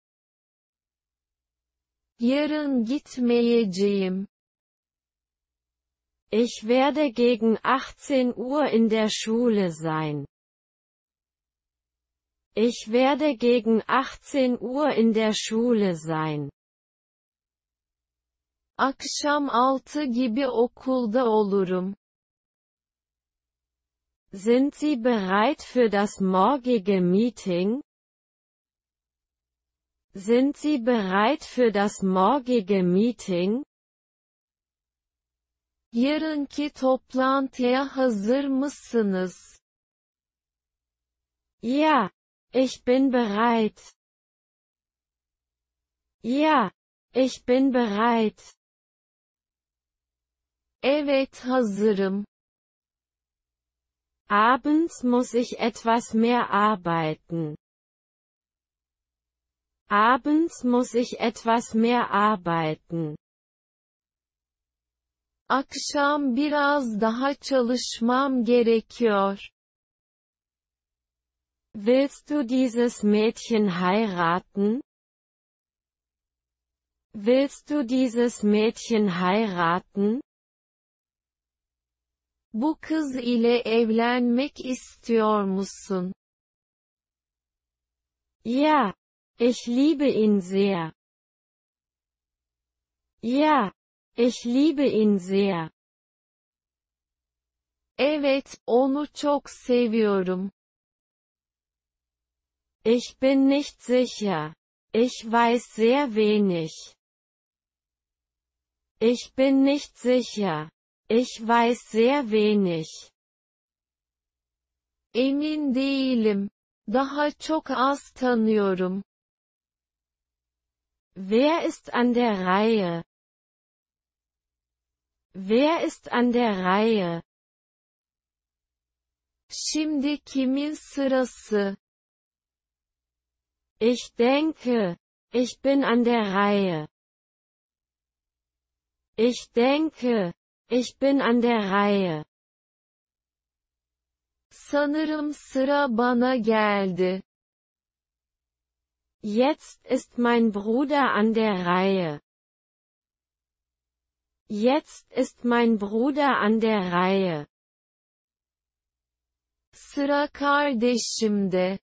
Yarın gitmeyeceğim. Ich werde gegen achtzehn Uhr in der Schule sein. Ich werde gegen achtzehn Uhr in der Schule sein. Akşam altı gibi okulda olurum. Sind Sie bereit für das morgige Meeting? Sind Sie bereit für das morgige Meeting? Yarınki toplantıya hazır mısınız? Ja, ich bin bereit. Ja, ich bin bereit. Evet, hazırım. Abends muss ich etwas mehr arbeiten. Abends muss ich etwas mehr arbeiten. Akşam biraz daha çalışmam gerekiyor. Willst du dieses Mädchen heiraten? Willst du dieses Mädchen heiraten? Bu kız ile evlenmek istiyor musun? Ja, ich liebe ihn sehr. Ja, ich liebe ihn sehr. Evet, onu çok seviyorum. Ich bin nicht sicher. Ich weiß sehr wenig. Ich bin nicht sicher. Ich weiß sehr wenig. Emin değilim. Daha çok az tanıyorum. Wer ist an der Reihe? Wer ist an der Reihe? Şimdi kimin sırası? Ich denke, ich bin an der Reihe. Ich denke, ich bin an der Reihe. Sanırım sıra bana geldi. Jetzt ist mein Bruder an der Reihe. Jetzt ist mein Bruder an der Reihe. Sıra kardeşimde.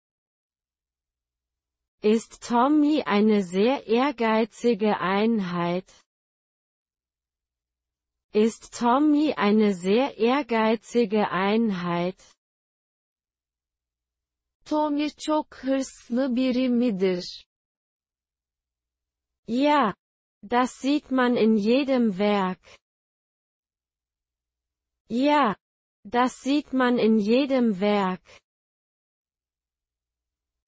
Ist Tommy eine sehr ehrgeizige Einheit? Ist Tommy eine sehr ehrgeizige Einheit? Tommy çok hırslı biri midir? Ja, das sieht man in jedem Werk. Ja, das sieht man in jedem Werk.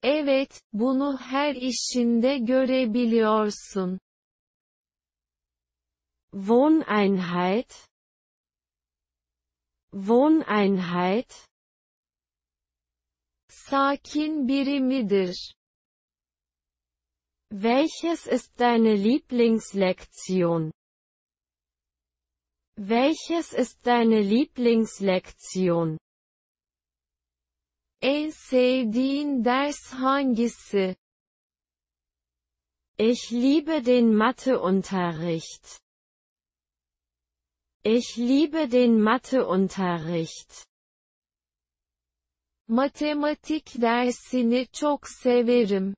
Evet, bunu her işinde görebiliyorsun. Wohneinheit. Wohneinheit. Sakin biri midir? Welches ist deine Lieblingslektion? Welches ist deine Lieblingslektion? En sevdiğin ders hangisi? Ich liebe den Matheunterricht. Ich liebe den Matheunterricht. Mathematik dersini çok severim.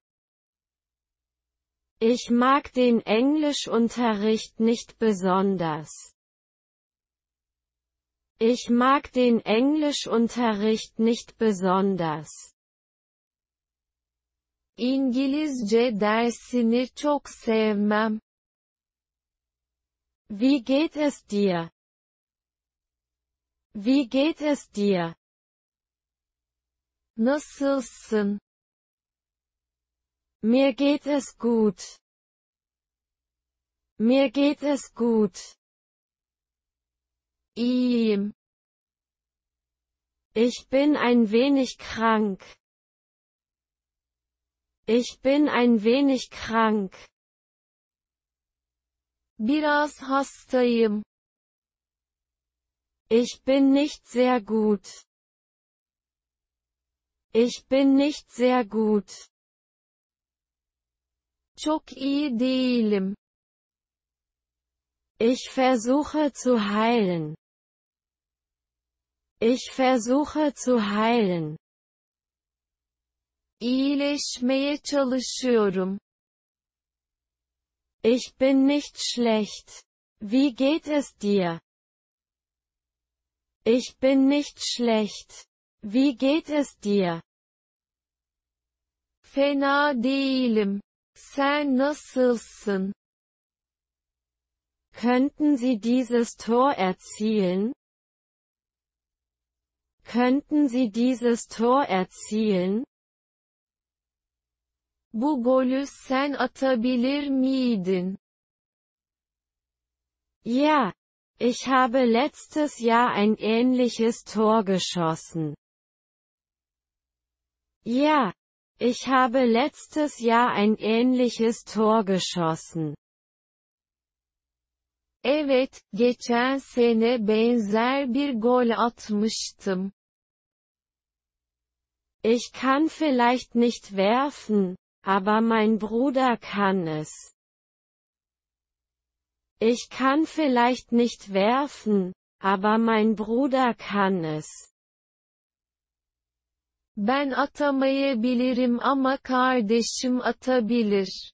Ich mag den Englischunterricht nicht besonders. Ich mag den Englischunterricht nicht besonders. İngilizce dersini çok sevmem. Wie geht es dir? Wie geht es dir? Nasılsın? Mir geht es gut. Mir geht es gut. İyiyim. Ich bin ein wenig krank. Ich bin ein wenig krank. Biraz hastayım. Ich bin nicht sehr gut. Ich bin nicht sehr gut. Çok iyi değilim. Ich versuche zu heilen. Ich versuche zu heilen. İyileşmeye çalışıyorum. Ich bin nicht schlecht. Wie geht es dir? Ich bin nicht schlecht. Wie geht es dir? Fena değilim. Sen nasılsın? Könnten Sie dieses Tor erzielen? Könnten Sie dieses Tor erzielen? Bu golü sen atabilir miydin? Ja, ich habe letztes Jahr ein ähnliches Tor geschossen. Ja, ich habe letztes Jahr ein ähnliches Tor geschossen. Evet, geçen sene benzer bir gol atmıştım. Ich kann vielleicht nicht werfen, aber mein Bruder kann es. Ich kann vielleicht nicht werfen, aber mein Bruder kann es. Ben atamayabilirim ama kardeşim atabilir.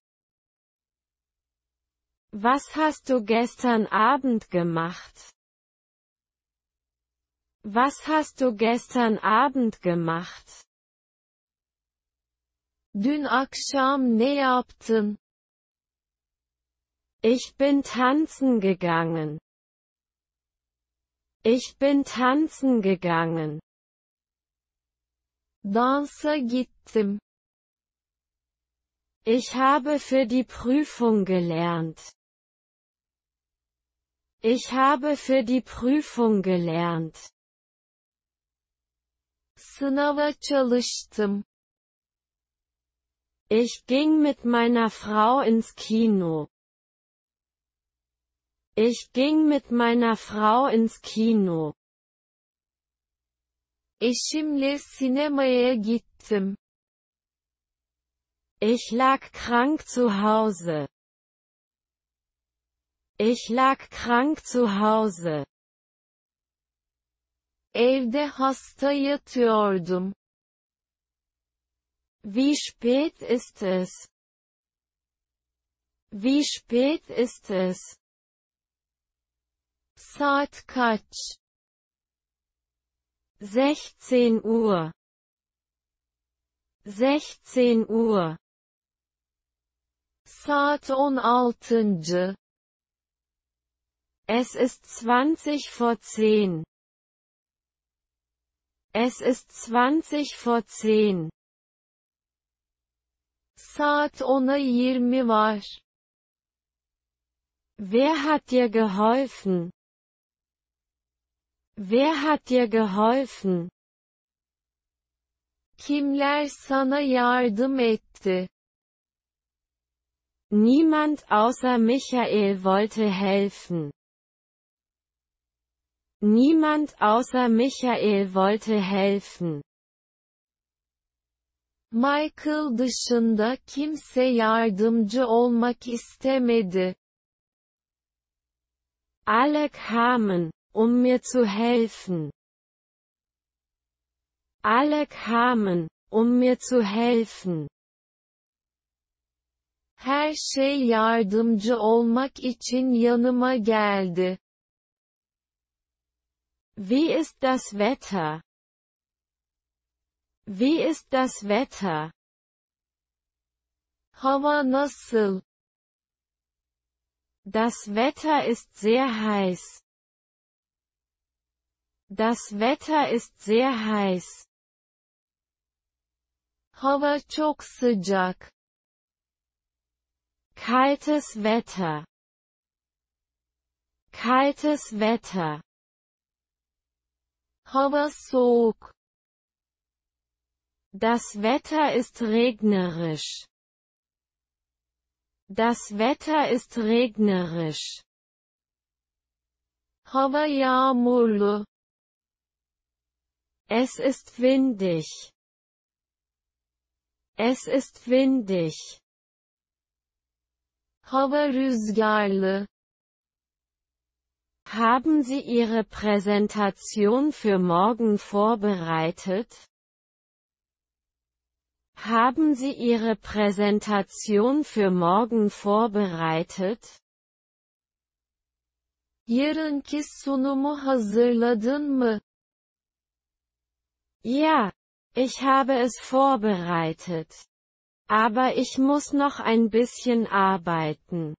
Was hast du gestern Abend gemacht? Was hast du gestern Abend gemacht? Dün akşam ne yaptın? Ich bin tanzen gegangen. Ich bin tanzen gegangen. Dansa gittim. Ich habe für die Prüfung gelernt. Ich habe für die Prüfung gelernt. Sınava çalıştım. Ich ging mit meiner Frau ins Kino. Ich ging mit meiner Frau ins Kino. Eşimle sinemaya gittim. Ich lag krank zu Hause. Ich lag krank zu Hause. Evde hasta yatıyordum. Wie spät ist es? Wie spät ist es? Saat kaç? sechzehn Uhr. sechzehn Uhr. Saat on altıncı. Es ist zwanzig vor zehn. Es ist zwanzig vor zehn. Saat ona yirmi var. Wer hat dir geholfen? Wer hat dir geholfen? Kimler sana yardım etti? Niemand außer Michael wollte helfen. Niemand außer Michael wollte helfen. Michael dışında kimse yardımcı olmak istemedi. Alle kamen, um mir zu helfen. Alle kamen, um mir zu helfen. Her şey yardımcı olmak için yanıma geldi. Wie ist das Wetter? Wie ist das Wetter? Hava nasıl? Das Wetter ist sehr heiß. Das Wetter ist sehr heiß. Hava çok sıcak. Kaltes Wetter. Kaltes Wetter. Hava soğuk. Das Wetter ist regnerisch. Das Wetter ist regnerisch. Hava yağmurlu. Es ist windig. Es ist windig. Hava rüzgarlı. Haben Sie Ihre Präsentation für morgen vorbereitet? Haben Sie Ihre Präsentation für morgen vorbereitet? Yarınki sunumu hazırladın mı? Ja, ich habe es vorbereitet. Aber ich muss noch ein bisschen arbeiten.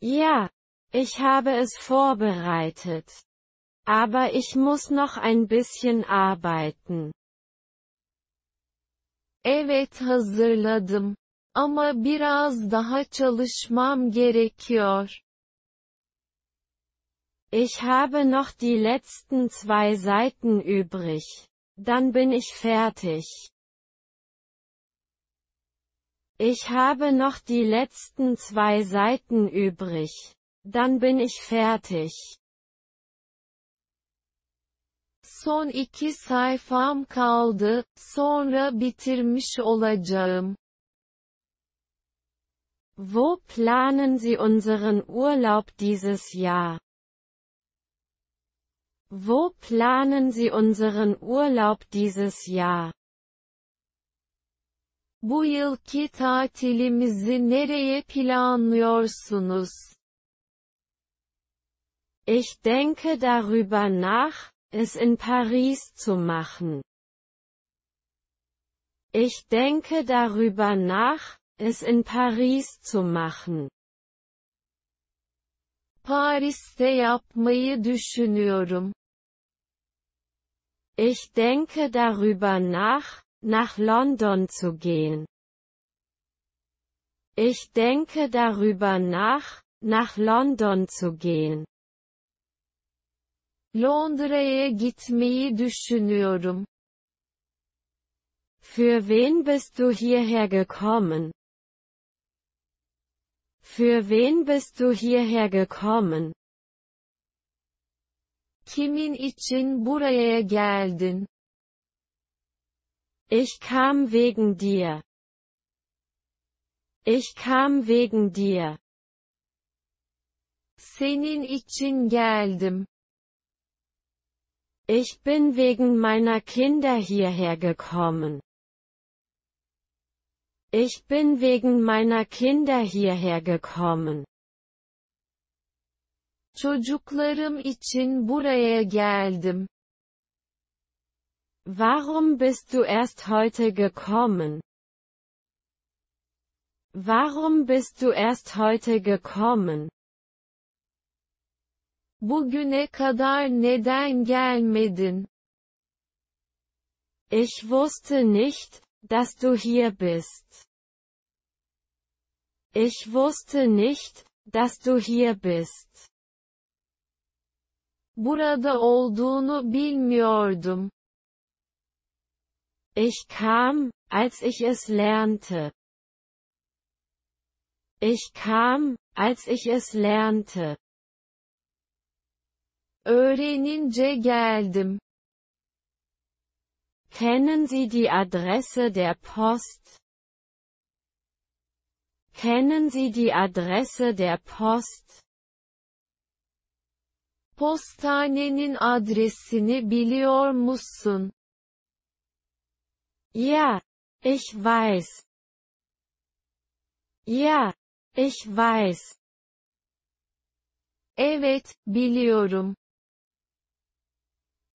Ja, ich habe es vorbereitet. Aber ich muss noch ein bisschen arbeiten. Evet hazırladım. Ama biraz daha çalışmam gerekiyor. Ich habe noch die letzten zwei Seiten übrig. Dann bin ich fertig. Ich habe noch die letzten zwei Seiten übrig. Dann bin ich fertig. Son iki sayfam kaldı, sonra bitirmiş olacağım. Wo planen Sie unseren Urlaub dieses Jahr? Wo planen Sie unseren Urlaub dieses Jahr? Bu yılki tatilimizi nereye planlıyorsunuz? Ich denke darüber nach, es in Paris zu machen. Ich denke darüber nach, es in Paris zu machen. Paris'te yapmayı düşünüyorum. Ich denke darüber nach, nach London zu gehen. Ich denke darüber nach, nach London zu gehen. Londra'ya gitmeyi düşünüyorum. Für wen bist du hierher gekommen? Für wen bist du hierher gekommen? Kimin için buraya geldin? Ich kam wegen dir. Ich kam wegen dir. Senin için geldim. Ich bin wegen meiner Kinder hierher gekommen. Ich bin wegen meiner Kinder hierher gekommen. Çocuklarım için buraya geldim. Warum bist du erst heute gekommen? Warum bist du erst heute gekommen? Bugüne kadar neden gelmedin? Ich wusste nicht, dass du hier bist. Ich wusste nicht, dass du hier bist. Burada olduğunu bilmiyordum. Ich kam, als ich es lernte. Ich kam, als ich es lernte. Öğrenince geldim. Kennen Sie die Adresse der Post? Kennen Sie die Adresse der Post? Postanenin adresini biliyor musun? Ja, ich weiß. Ja, ich weiß. Evet, biliyorum.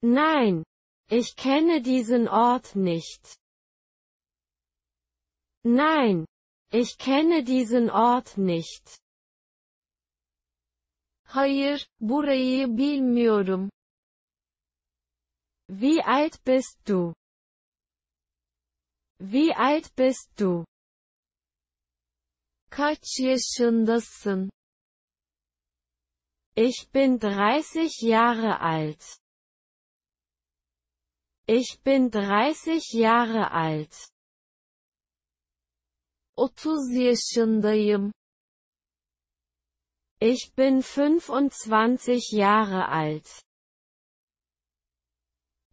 Nein, ich kenne diesen Ort nicht. Nein, ich kenne diesen Ort nicht. Hayır, burayı bilmiyorum. Wie alt bist du? Wie alt bist du? Kaç yaşındasın? Ich bin dreißig Jahre alt. Ich bin dreißig Jahre alt. otuz yaşındayım. Ich bin fünfundzwanzig Jahre alt.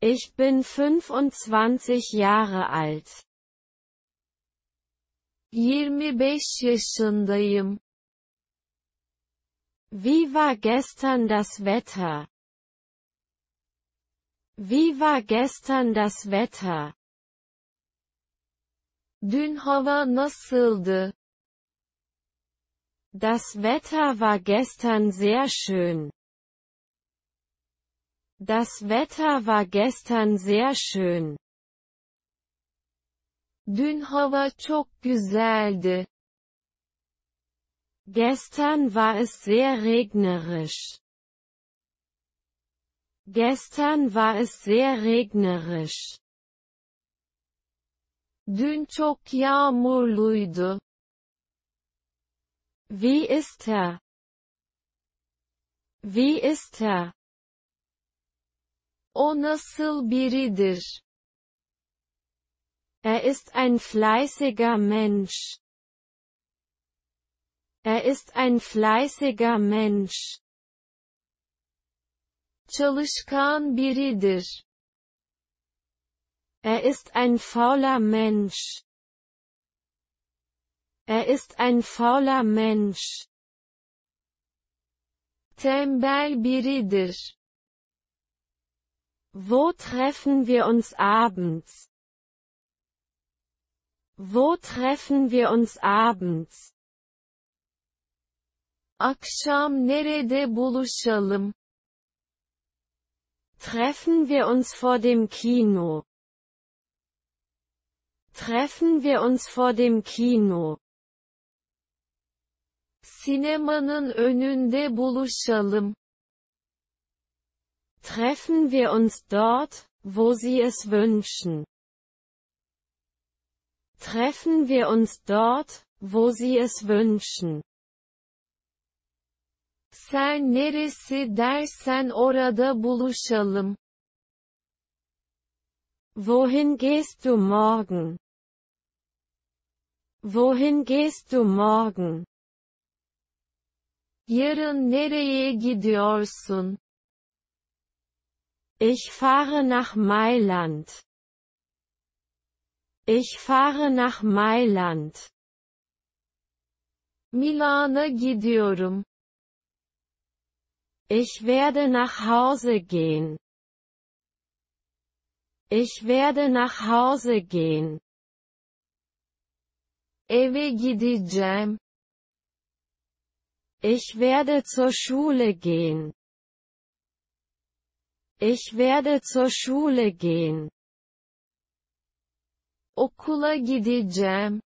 Ich bin fünfundzwanzig Jahre alt. yirmi beş yaşındayım. Wie war gestern das Wetter? Wie war gestern das Wetter? Dün hava nasıldı? Das Wetter war gestern sehr schön. Das Wetter war gestern sehr schön. Dün hava çok güzeldi. Gestern war es sehr regnerisch. Gestern war es sehr regnerisch. Dün çok yağmurluydu. Wie ist er? Wie ist er? O nasıl biridir? Er ist ein fleißiger Mensch. Er ist ein fleißiger Mensch. Çalışkan biridir. Er ist ein fauler Mensch. Er ist ein fauler Mensch. Tembel biridir. Wo treffen wir uns abends? Wo treffen wir uns abends? Akşam nerede buluşalım? Treffen wir uns vor dem Kino. Treffen wir uns vor dem Kino. Sinemanın önünde buluşalım. Treffen wir uns dort, wo Sie es wünschen. Treffen wir uns dort, wo Sie es wünschen. Sen neresi dersen orada buluşalım. Wohin gehst du morgen? Wohin gehst du morgen? Yarın nereye gidiyorsun? Ich fahre nach Mailand. Ich fahre nach Mailand. Milana gidiyorum. Ich werde nach Hause gehen. Ich werde nach Hause gehen. Eve gideceğim. Ich werde zur Schule gehen. Ich werde zur Schule gehen. Okula gideceğim.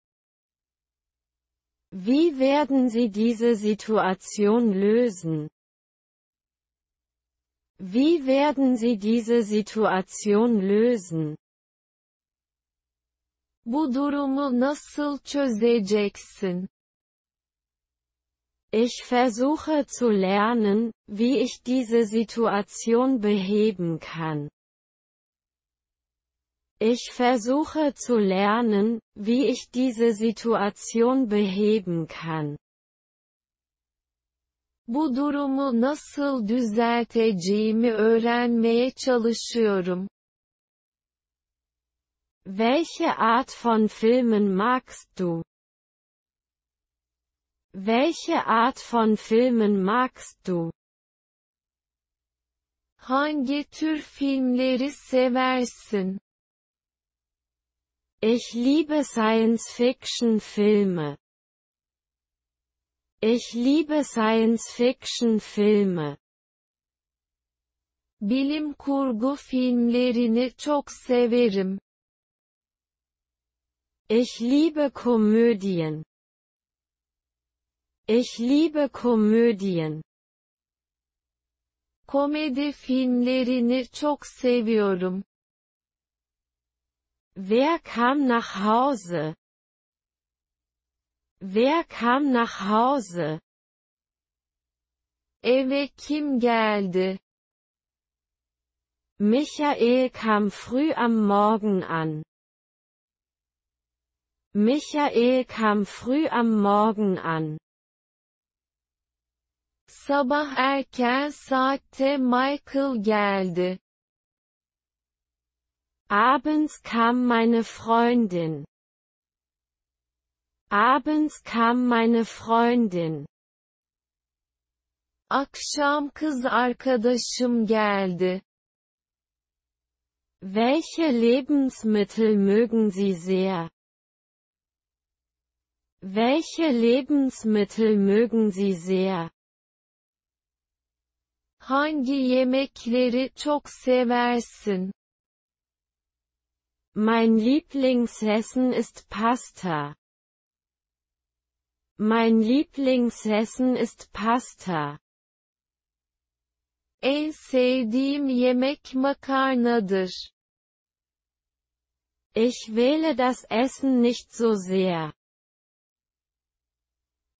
Wie werden Sie diese Situation lösen? Wie werden Sie diese Situation lösen? Bu durumu nasıl çözeceksin? Ich versuche zu lernen, wie ich diese Situation beheben kann. Ich versuche zu lernen, wie ich diese Situation beheben kann. Bu durumu nasıl düzelteceğimi öğrenmeye çalışıyorum. Welche Art von Filmen magst du? Welche Art von Filmen magst du? Hangi tür filmleri seversin? Ich liebe Science-Fiction-Filme. Ich liebe Science-Fiction-Filme. Bilim kurgu filmlerini çok severim. Ich liebe Komödien. Ich liebe Komödien. Komedi filmlerini çok seviyorum. Wer kam nach Hause? Wer kam nach Hause? Eve kim geldi? Michael kam früh am Morgen an. Michael kam früh am Morgen an. Sabah erken saatte Michael geldi. Abends kam meine Freundin. Abends kam meine Freundin. Akşam kız arkadaşım geldi. Welche Lebensmittel mögen Sie sehr? Welche Lebensmittel mögen Sie sehr? Hangi yemekleri çok seversin? Mein Lieblingsessen ist Pasta. Mein Lieblingsessen ist Pasta. En sevdiğim yemek makarnadır. Ich wähle das Essen nicht so sehr.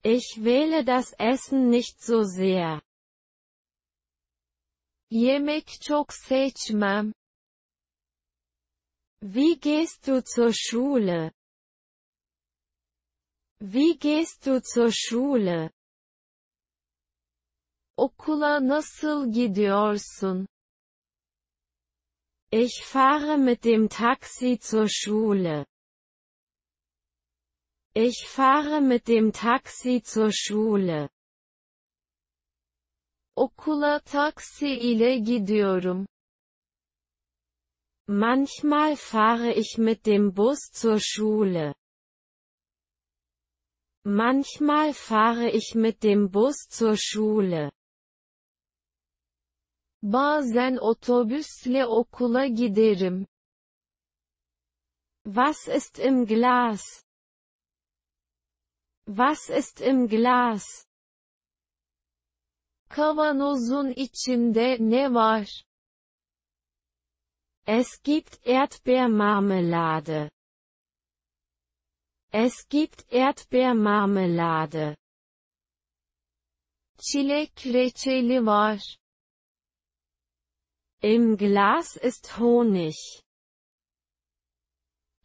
Ich wähle das Essen nicht so sehr. Yemek çok seçmem. Wie gehst du zur Schule? Wie gehst du zur Schule? Okula nasıl gidiyorsun? Ich fahre mit dem Taxi zur Schule. Ich fahre mit dem Taxi zur Schule. Okula taksi ile gidiyorum. Manchmal fahre ich mit dem Bus zur Schule. Manchmal fahre ich mit dem Bus zur Schule. Bazen otobüsle okula giderim. Was ist im Glas? Was ist im Glas? Kavanozun içinde ne var? Es gibt Erdbeermarmelade. Es gibt Erdbeermarmelade. Çilek reçeli var. Im Glas ist Honig.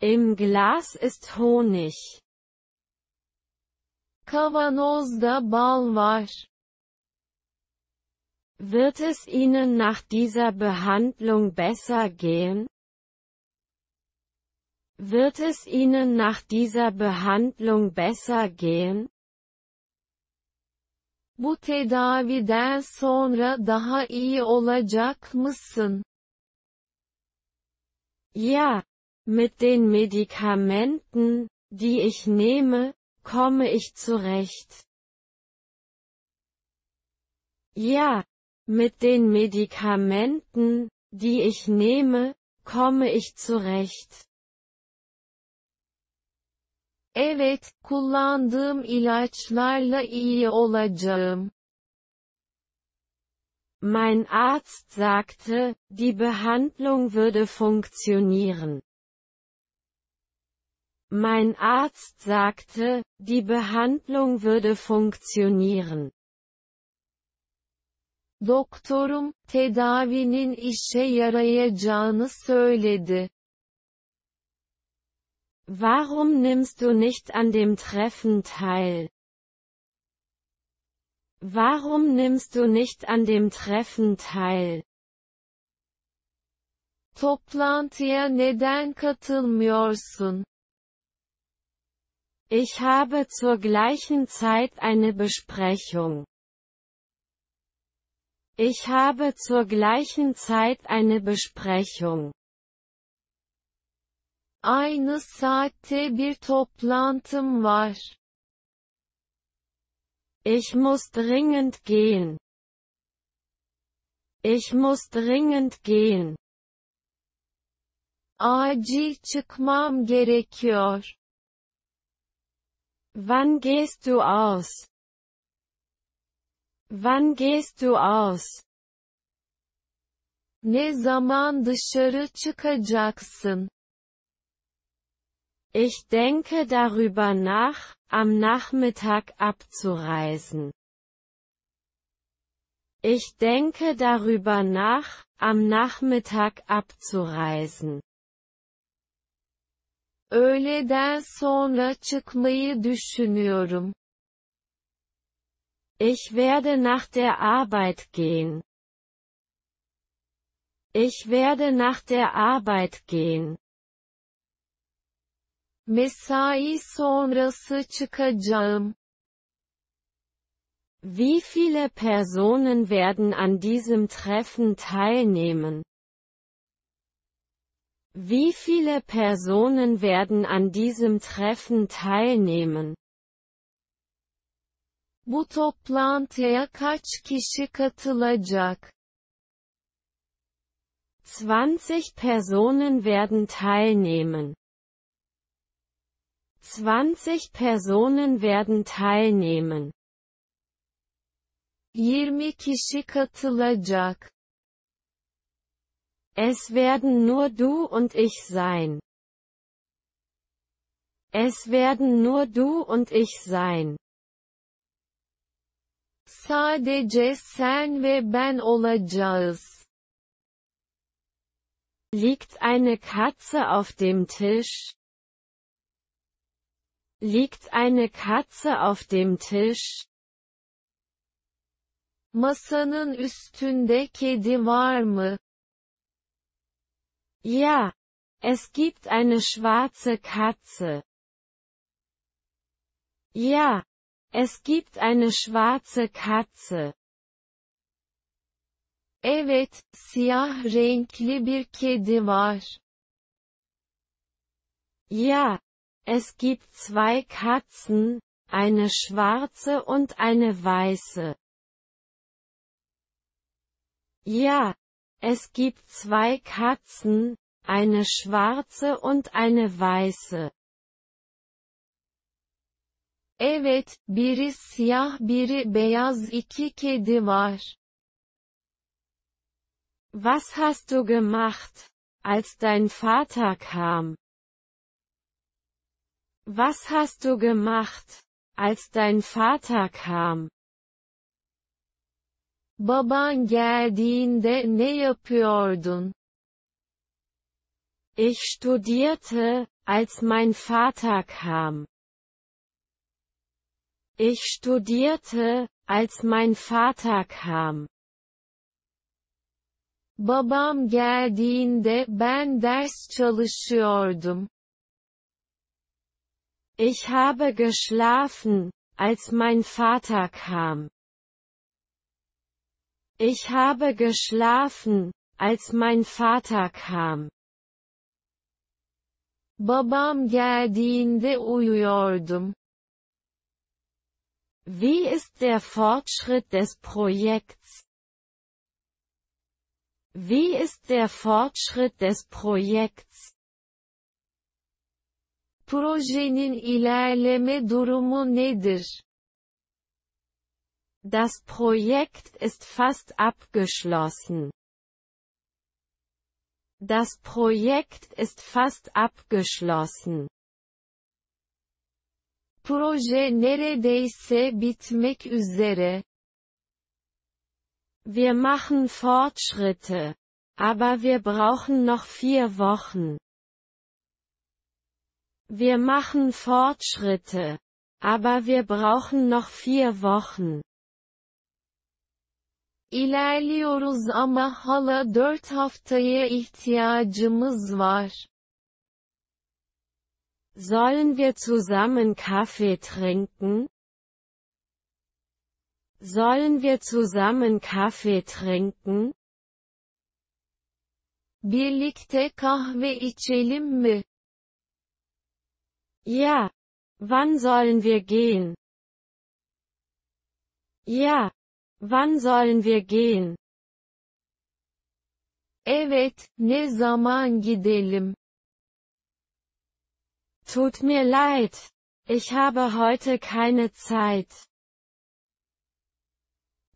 Im Glas ist Honig. Kavanozda bal var. Wird es Ihnen nach dieser Behandlung besser gehen? Wird es Ihnen nach dieser Behandlung besser gehen? Bu tedaviden sonra daha iyi olacak mısın? Ja, mit den Medikamenten, die ich nehme, komme ich zurecht. Ja, mit den Medikamenten, die ich nehme, komme ich zurecht. Evet, kullandığım ilaçlarla iyi olacağım. Mein Arzt sagte, die Behandlung würde funktionieren. Mein Arzt sagte, die Behandlung würde funktionieren. Doktorum, tedavinin işe yarayacağını söyledi. Warum nimmst du nicht an dem Treffen teil? Warum nimmst du nicht an dem Treffen teil? Toplantıya neden katılmıyorsun? Ich habe zur gleichen Zeit eine Besprechung. Ich habe zur gleichen Zeit eine Besprechung. Aynı saatte bir toplantım var. Ich muss dringend gehen. Ich muss dringend gehen. Acil çıkmam gerekiyor. Wann gehst du aus? Wann gehst du aus? Ne zaman dışarı çıkacaksın? Ich denke darüber nach, am Nachmittag abzureisen. Ich denke darüber nach, am Nachmittag abzureisen. Öğleden sonra çıkmayı düşünüyorum. Ich werde nach der Arbeit gehen. Ich werde nach der Arbeit gehen. Mesai sonrası çıkacağım. Wie viele Personen werden an diesem Treffen teilnehmen? Wie viele Personen werden an diesem Treffen teilnehmen? Bu toplantıya kaç kişi katılacak? zwanzig Personen werden teilnehmen. zwanzig Personen werden teilnehmen. yirmi kişi katılacak. Es werden nur du und ich sein. Es werden nur du und ich sein. Sadece sen ve ben olacağız. Liegt eine Katze auf dem Tisch? Liegt eine Katze auf dem Tisch? Masanın üstünde kedi var mı? Ja, es gibt eine schwarze Katze. Ja, es gibt eine schwarze Katze. Evet, siyah renkli bir kedi var. Ja, es gibt zwei Katzen, eine schwarze und eine weiße. Ja. Es gibt zwei Katzen, eine schwarze und eine weiße. Evet, biri siyah, biri beyaz, iki kedi var. Was hast du gemacht, als dein Vater kam? Was hast du gemacht, als dein Vater kam? Baban geldiğinde ne yapıyordun? Ich studierte, als mein Vater kam. Ich studierte, als mein Vater kam. Babam geldiğinde ben ders çalışıyordum. Ich habe geschlafen, als mein Vater kam. Ich habe geschlafen, als mein Vater kam. Babam geldiğinde uyuyordum. Wie ist der Fortschritt des Projekts? Wie ist der Fortschritt des Projekts? Projenin ilerleme durumu nedir? Das Projekt ist fast abgeschlossen. Das Projekt ist fast abgeschlossen. Proje neredeyse bitmek üzere. Wir machen Fortschritte, aber wir brauchen noch vier Wochen. Wir machen Fortschritte, aber wir brauchen noch vier Wochen. İlerliyoruz ama hala dört haftaya ihtiyacımız var. Sollen wir zusammen Kaffee trinken? Sollen wir zusammen Kaffee trinken? Birlikte kahve içelim mi? Ja. Wann sollen wir gehen? Ja. Wann sollen wir gehen? Evet, ne zaman gidelim? Tut mir leid, ich habe heute keine Zeit.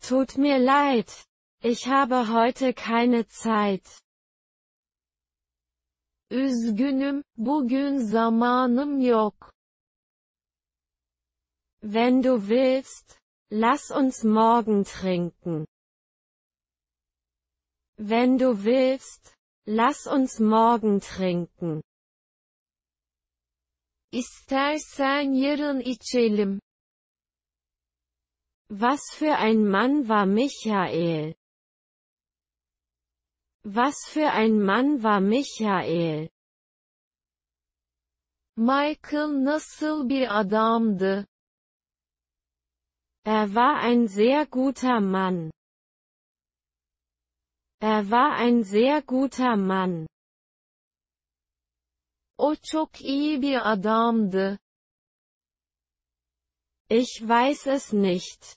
Tut mir leid, ich habe heute keine Zeit. Üzgünüm, bugün zamanım yok. Wenn du willst, lass uns morgen trinken. Wenn du willst, lass uns morgen trinken. İstersen yarın içelim. Was für ein Mann war Michael? Was für ein Mann war Michael? Michael nasıl bir adamdı? Er war ein sehr guter Mann. Er war ein sehr guter Mann. O çok iyi bir adamdı. Ich weiß es nicht.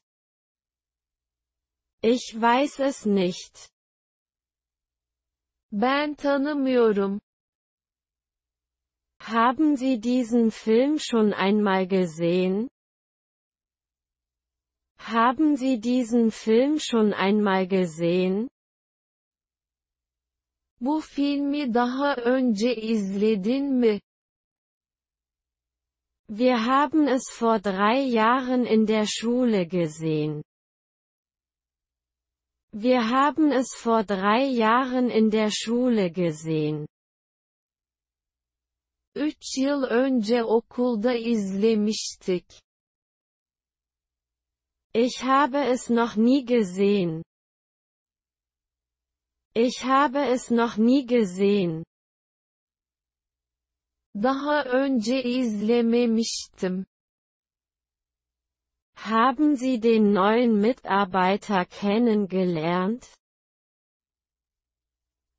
Ich weiß es nicht. Ben tanımıyorum. Haben Sie diesen Film schon einmal gesehen? Haben Sie diesen Film schon einmal gesehen? Bu filmi daha önce izledin mi? Wir haben es vor drei Jahren in der Schule gesehen. Wir haben es vor drei Jahren in der Schule gesehen. Üç yıl önce okulda izlemiştik. Ich habe es noch nie gesehen. Ich habe es noch nie gesehen. Daha önce izlememiştim. Haben Sie den neuen Mitarbeiter kennengelernt?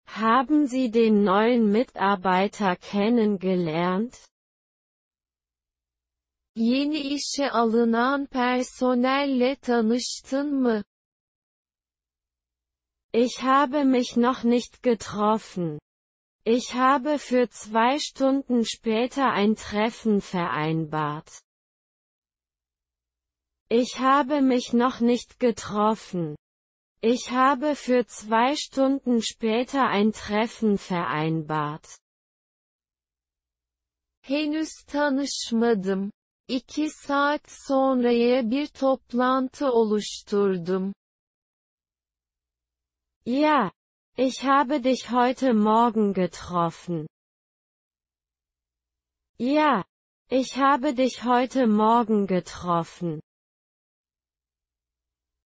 Haben Sie den neuen Mitarbeiter kennengelernt? Yeni işe alınan personelle tanıştın mı? Ich habe mich noch nicht getroffen. Ich habe für zwei Stunden später ein Treffen vereinbart. Ich habe mich noch nicht getroffen. Ich habe für zwei Stunden später ein Treffen vereinbart. Henüz tanışmadım. İki saat sonraya bir toplantı oluşturdum. Ja, ich habe dich heute Morgen getroffen. Ja, ich habe dich heute Morgen getroffen.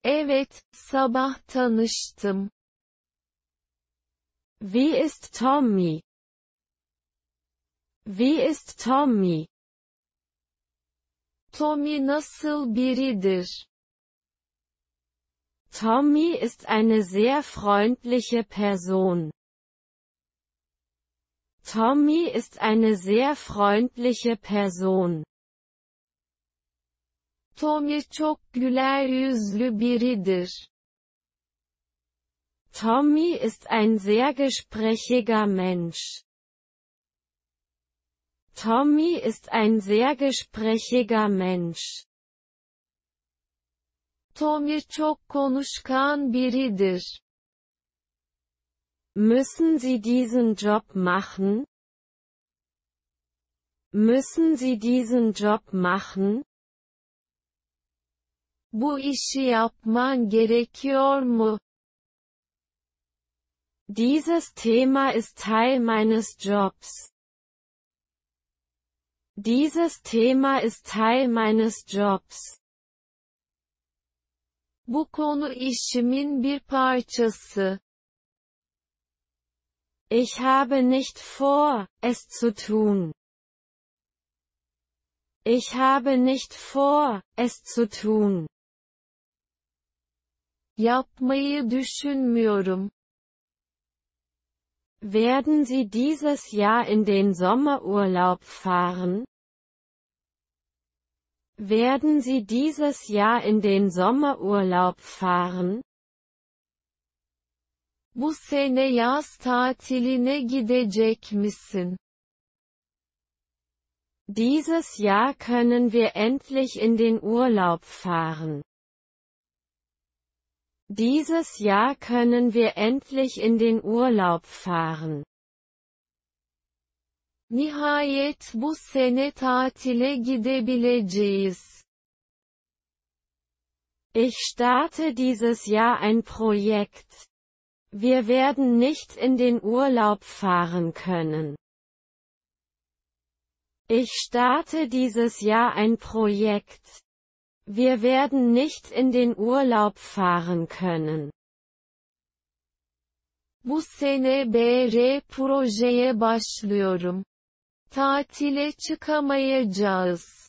Evet, sabah tanıştım. Wie ist Tommy? Wie ist Tommy? Tommy nasıl biridir? Tommy ist eine sehr freundliche Person. Tommy ist eine sehr freundliche Person. Tommy çok güler yüzlü biridir. Tommy ist ein sehr gesprächiger Mensch. Tommy ist ein sehr gesprächiger Mensch. Tommy çok konuşkan biridir. Müssen Sie diesen Job machen? Müssen Sie diesen Job machen? Bu işi yapman gerekiyor mu? Dieses Thema ist Teil meines Jobs. Dieses Thema ist Teil meines Jobs. Bu konu işimin bir parçası. Ich habe nicht vor, es zu tun. Ich habe nicht vor, es zu tun. Yapmayı düşünmüyorum. Werden Sie dieses Jahr in den Sommerurlaub fahren? Werden Sie dieses Jahr in den Sommerurlaub fahren? Bu sene yaz tatiline gidecek misin? Dieses Jahr können wir endlich in den Urlaub fahren. Dieses Jahr können wir endlich in den Urlaub fahren. Nihayet bu sene tatile gidebileceğiz. Ich starte dieses Jahr ein Projekt. Wir werden nicht in den Urlaub fahren können. Ich starte dieses Jahr ein Projekt. Wir werden nicht in den Urlaub fahren können. Bu sene B R projeye başlıyorum. Tatile çıkamayacağız.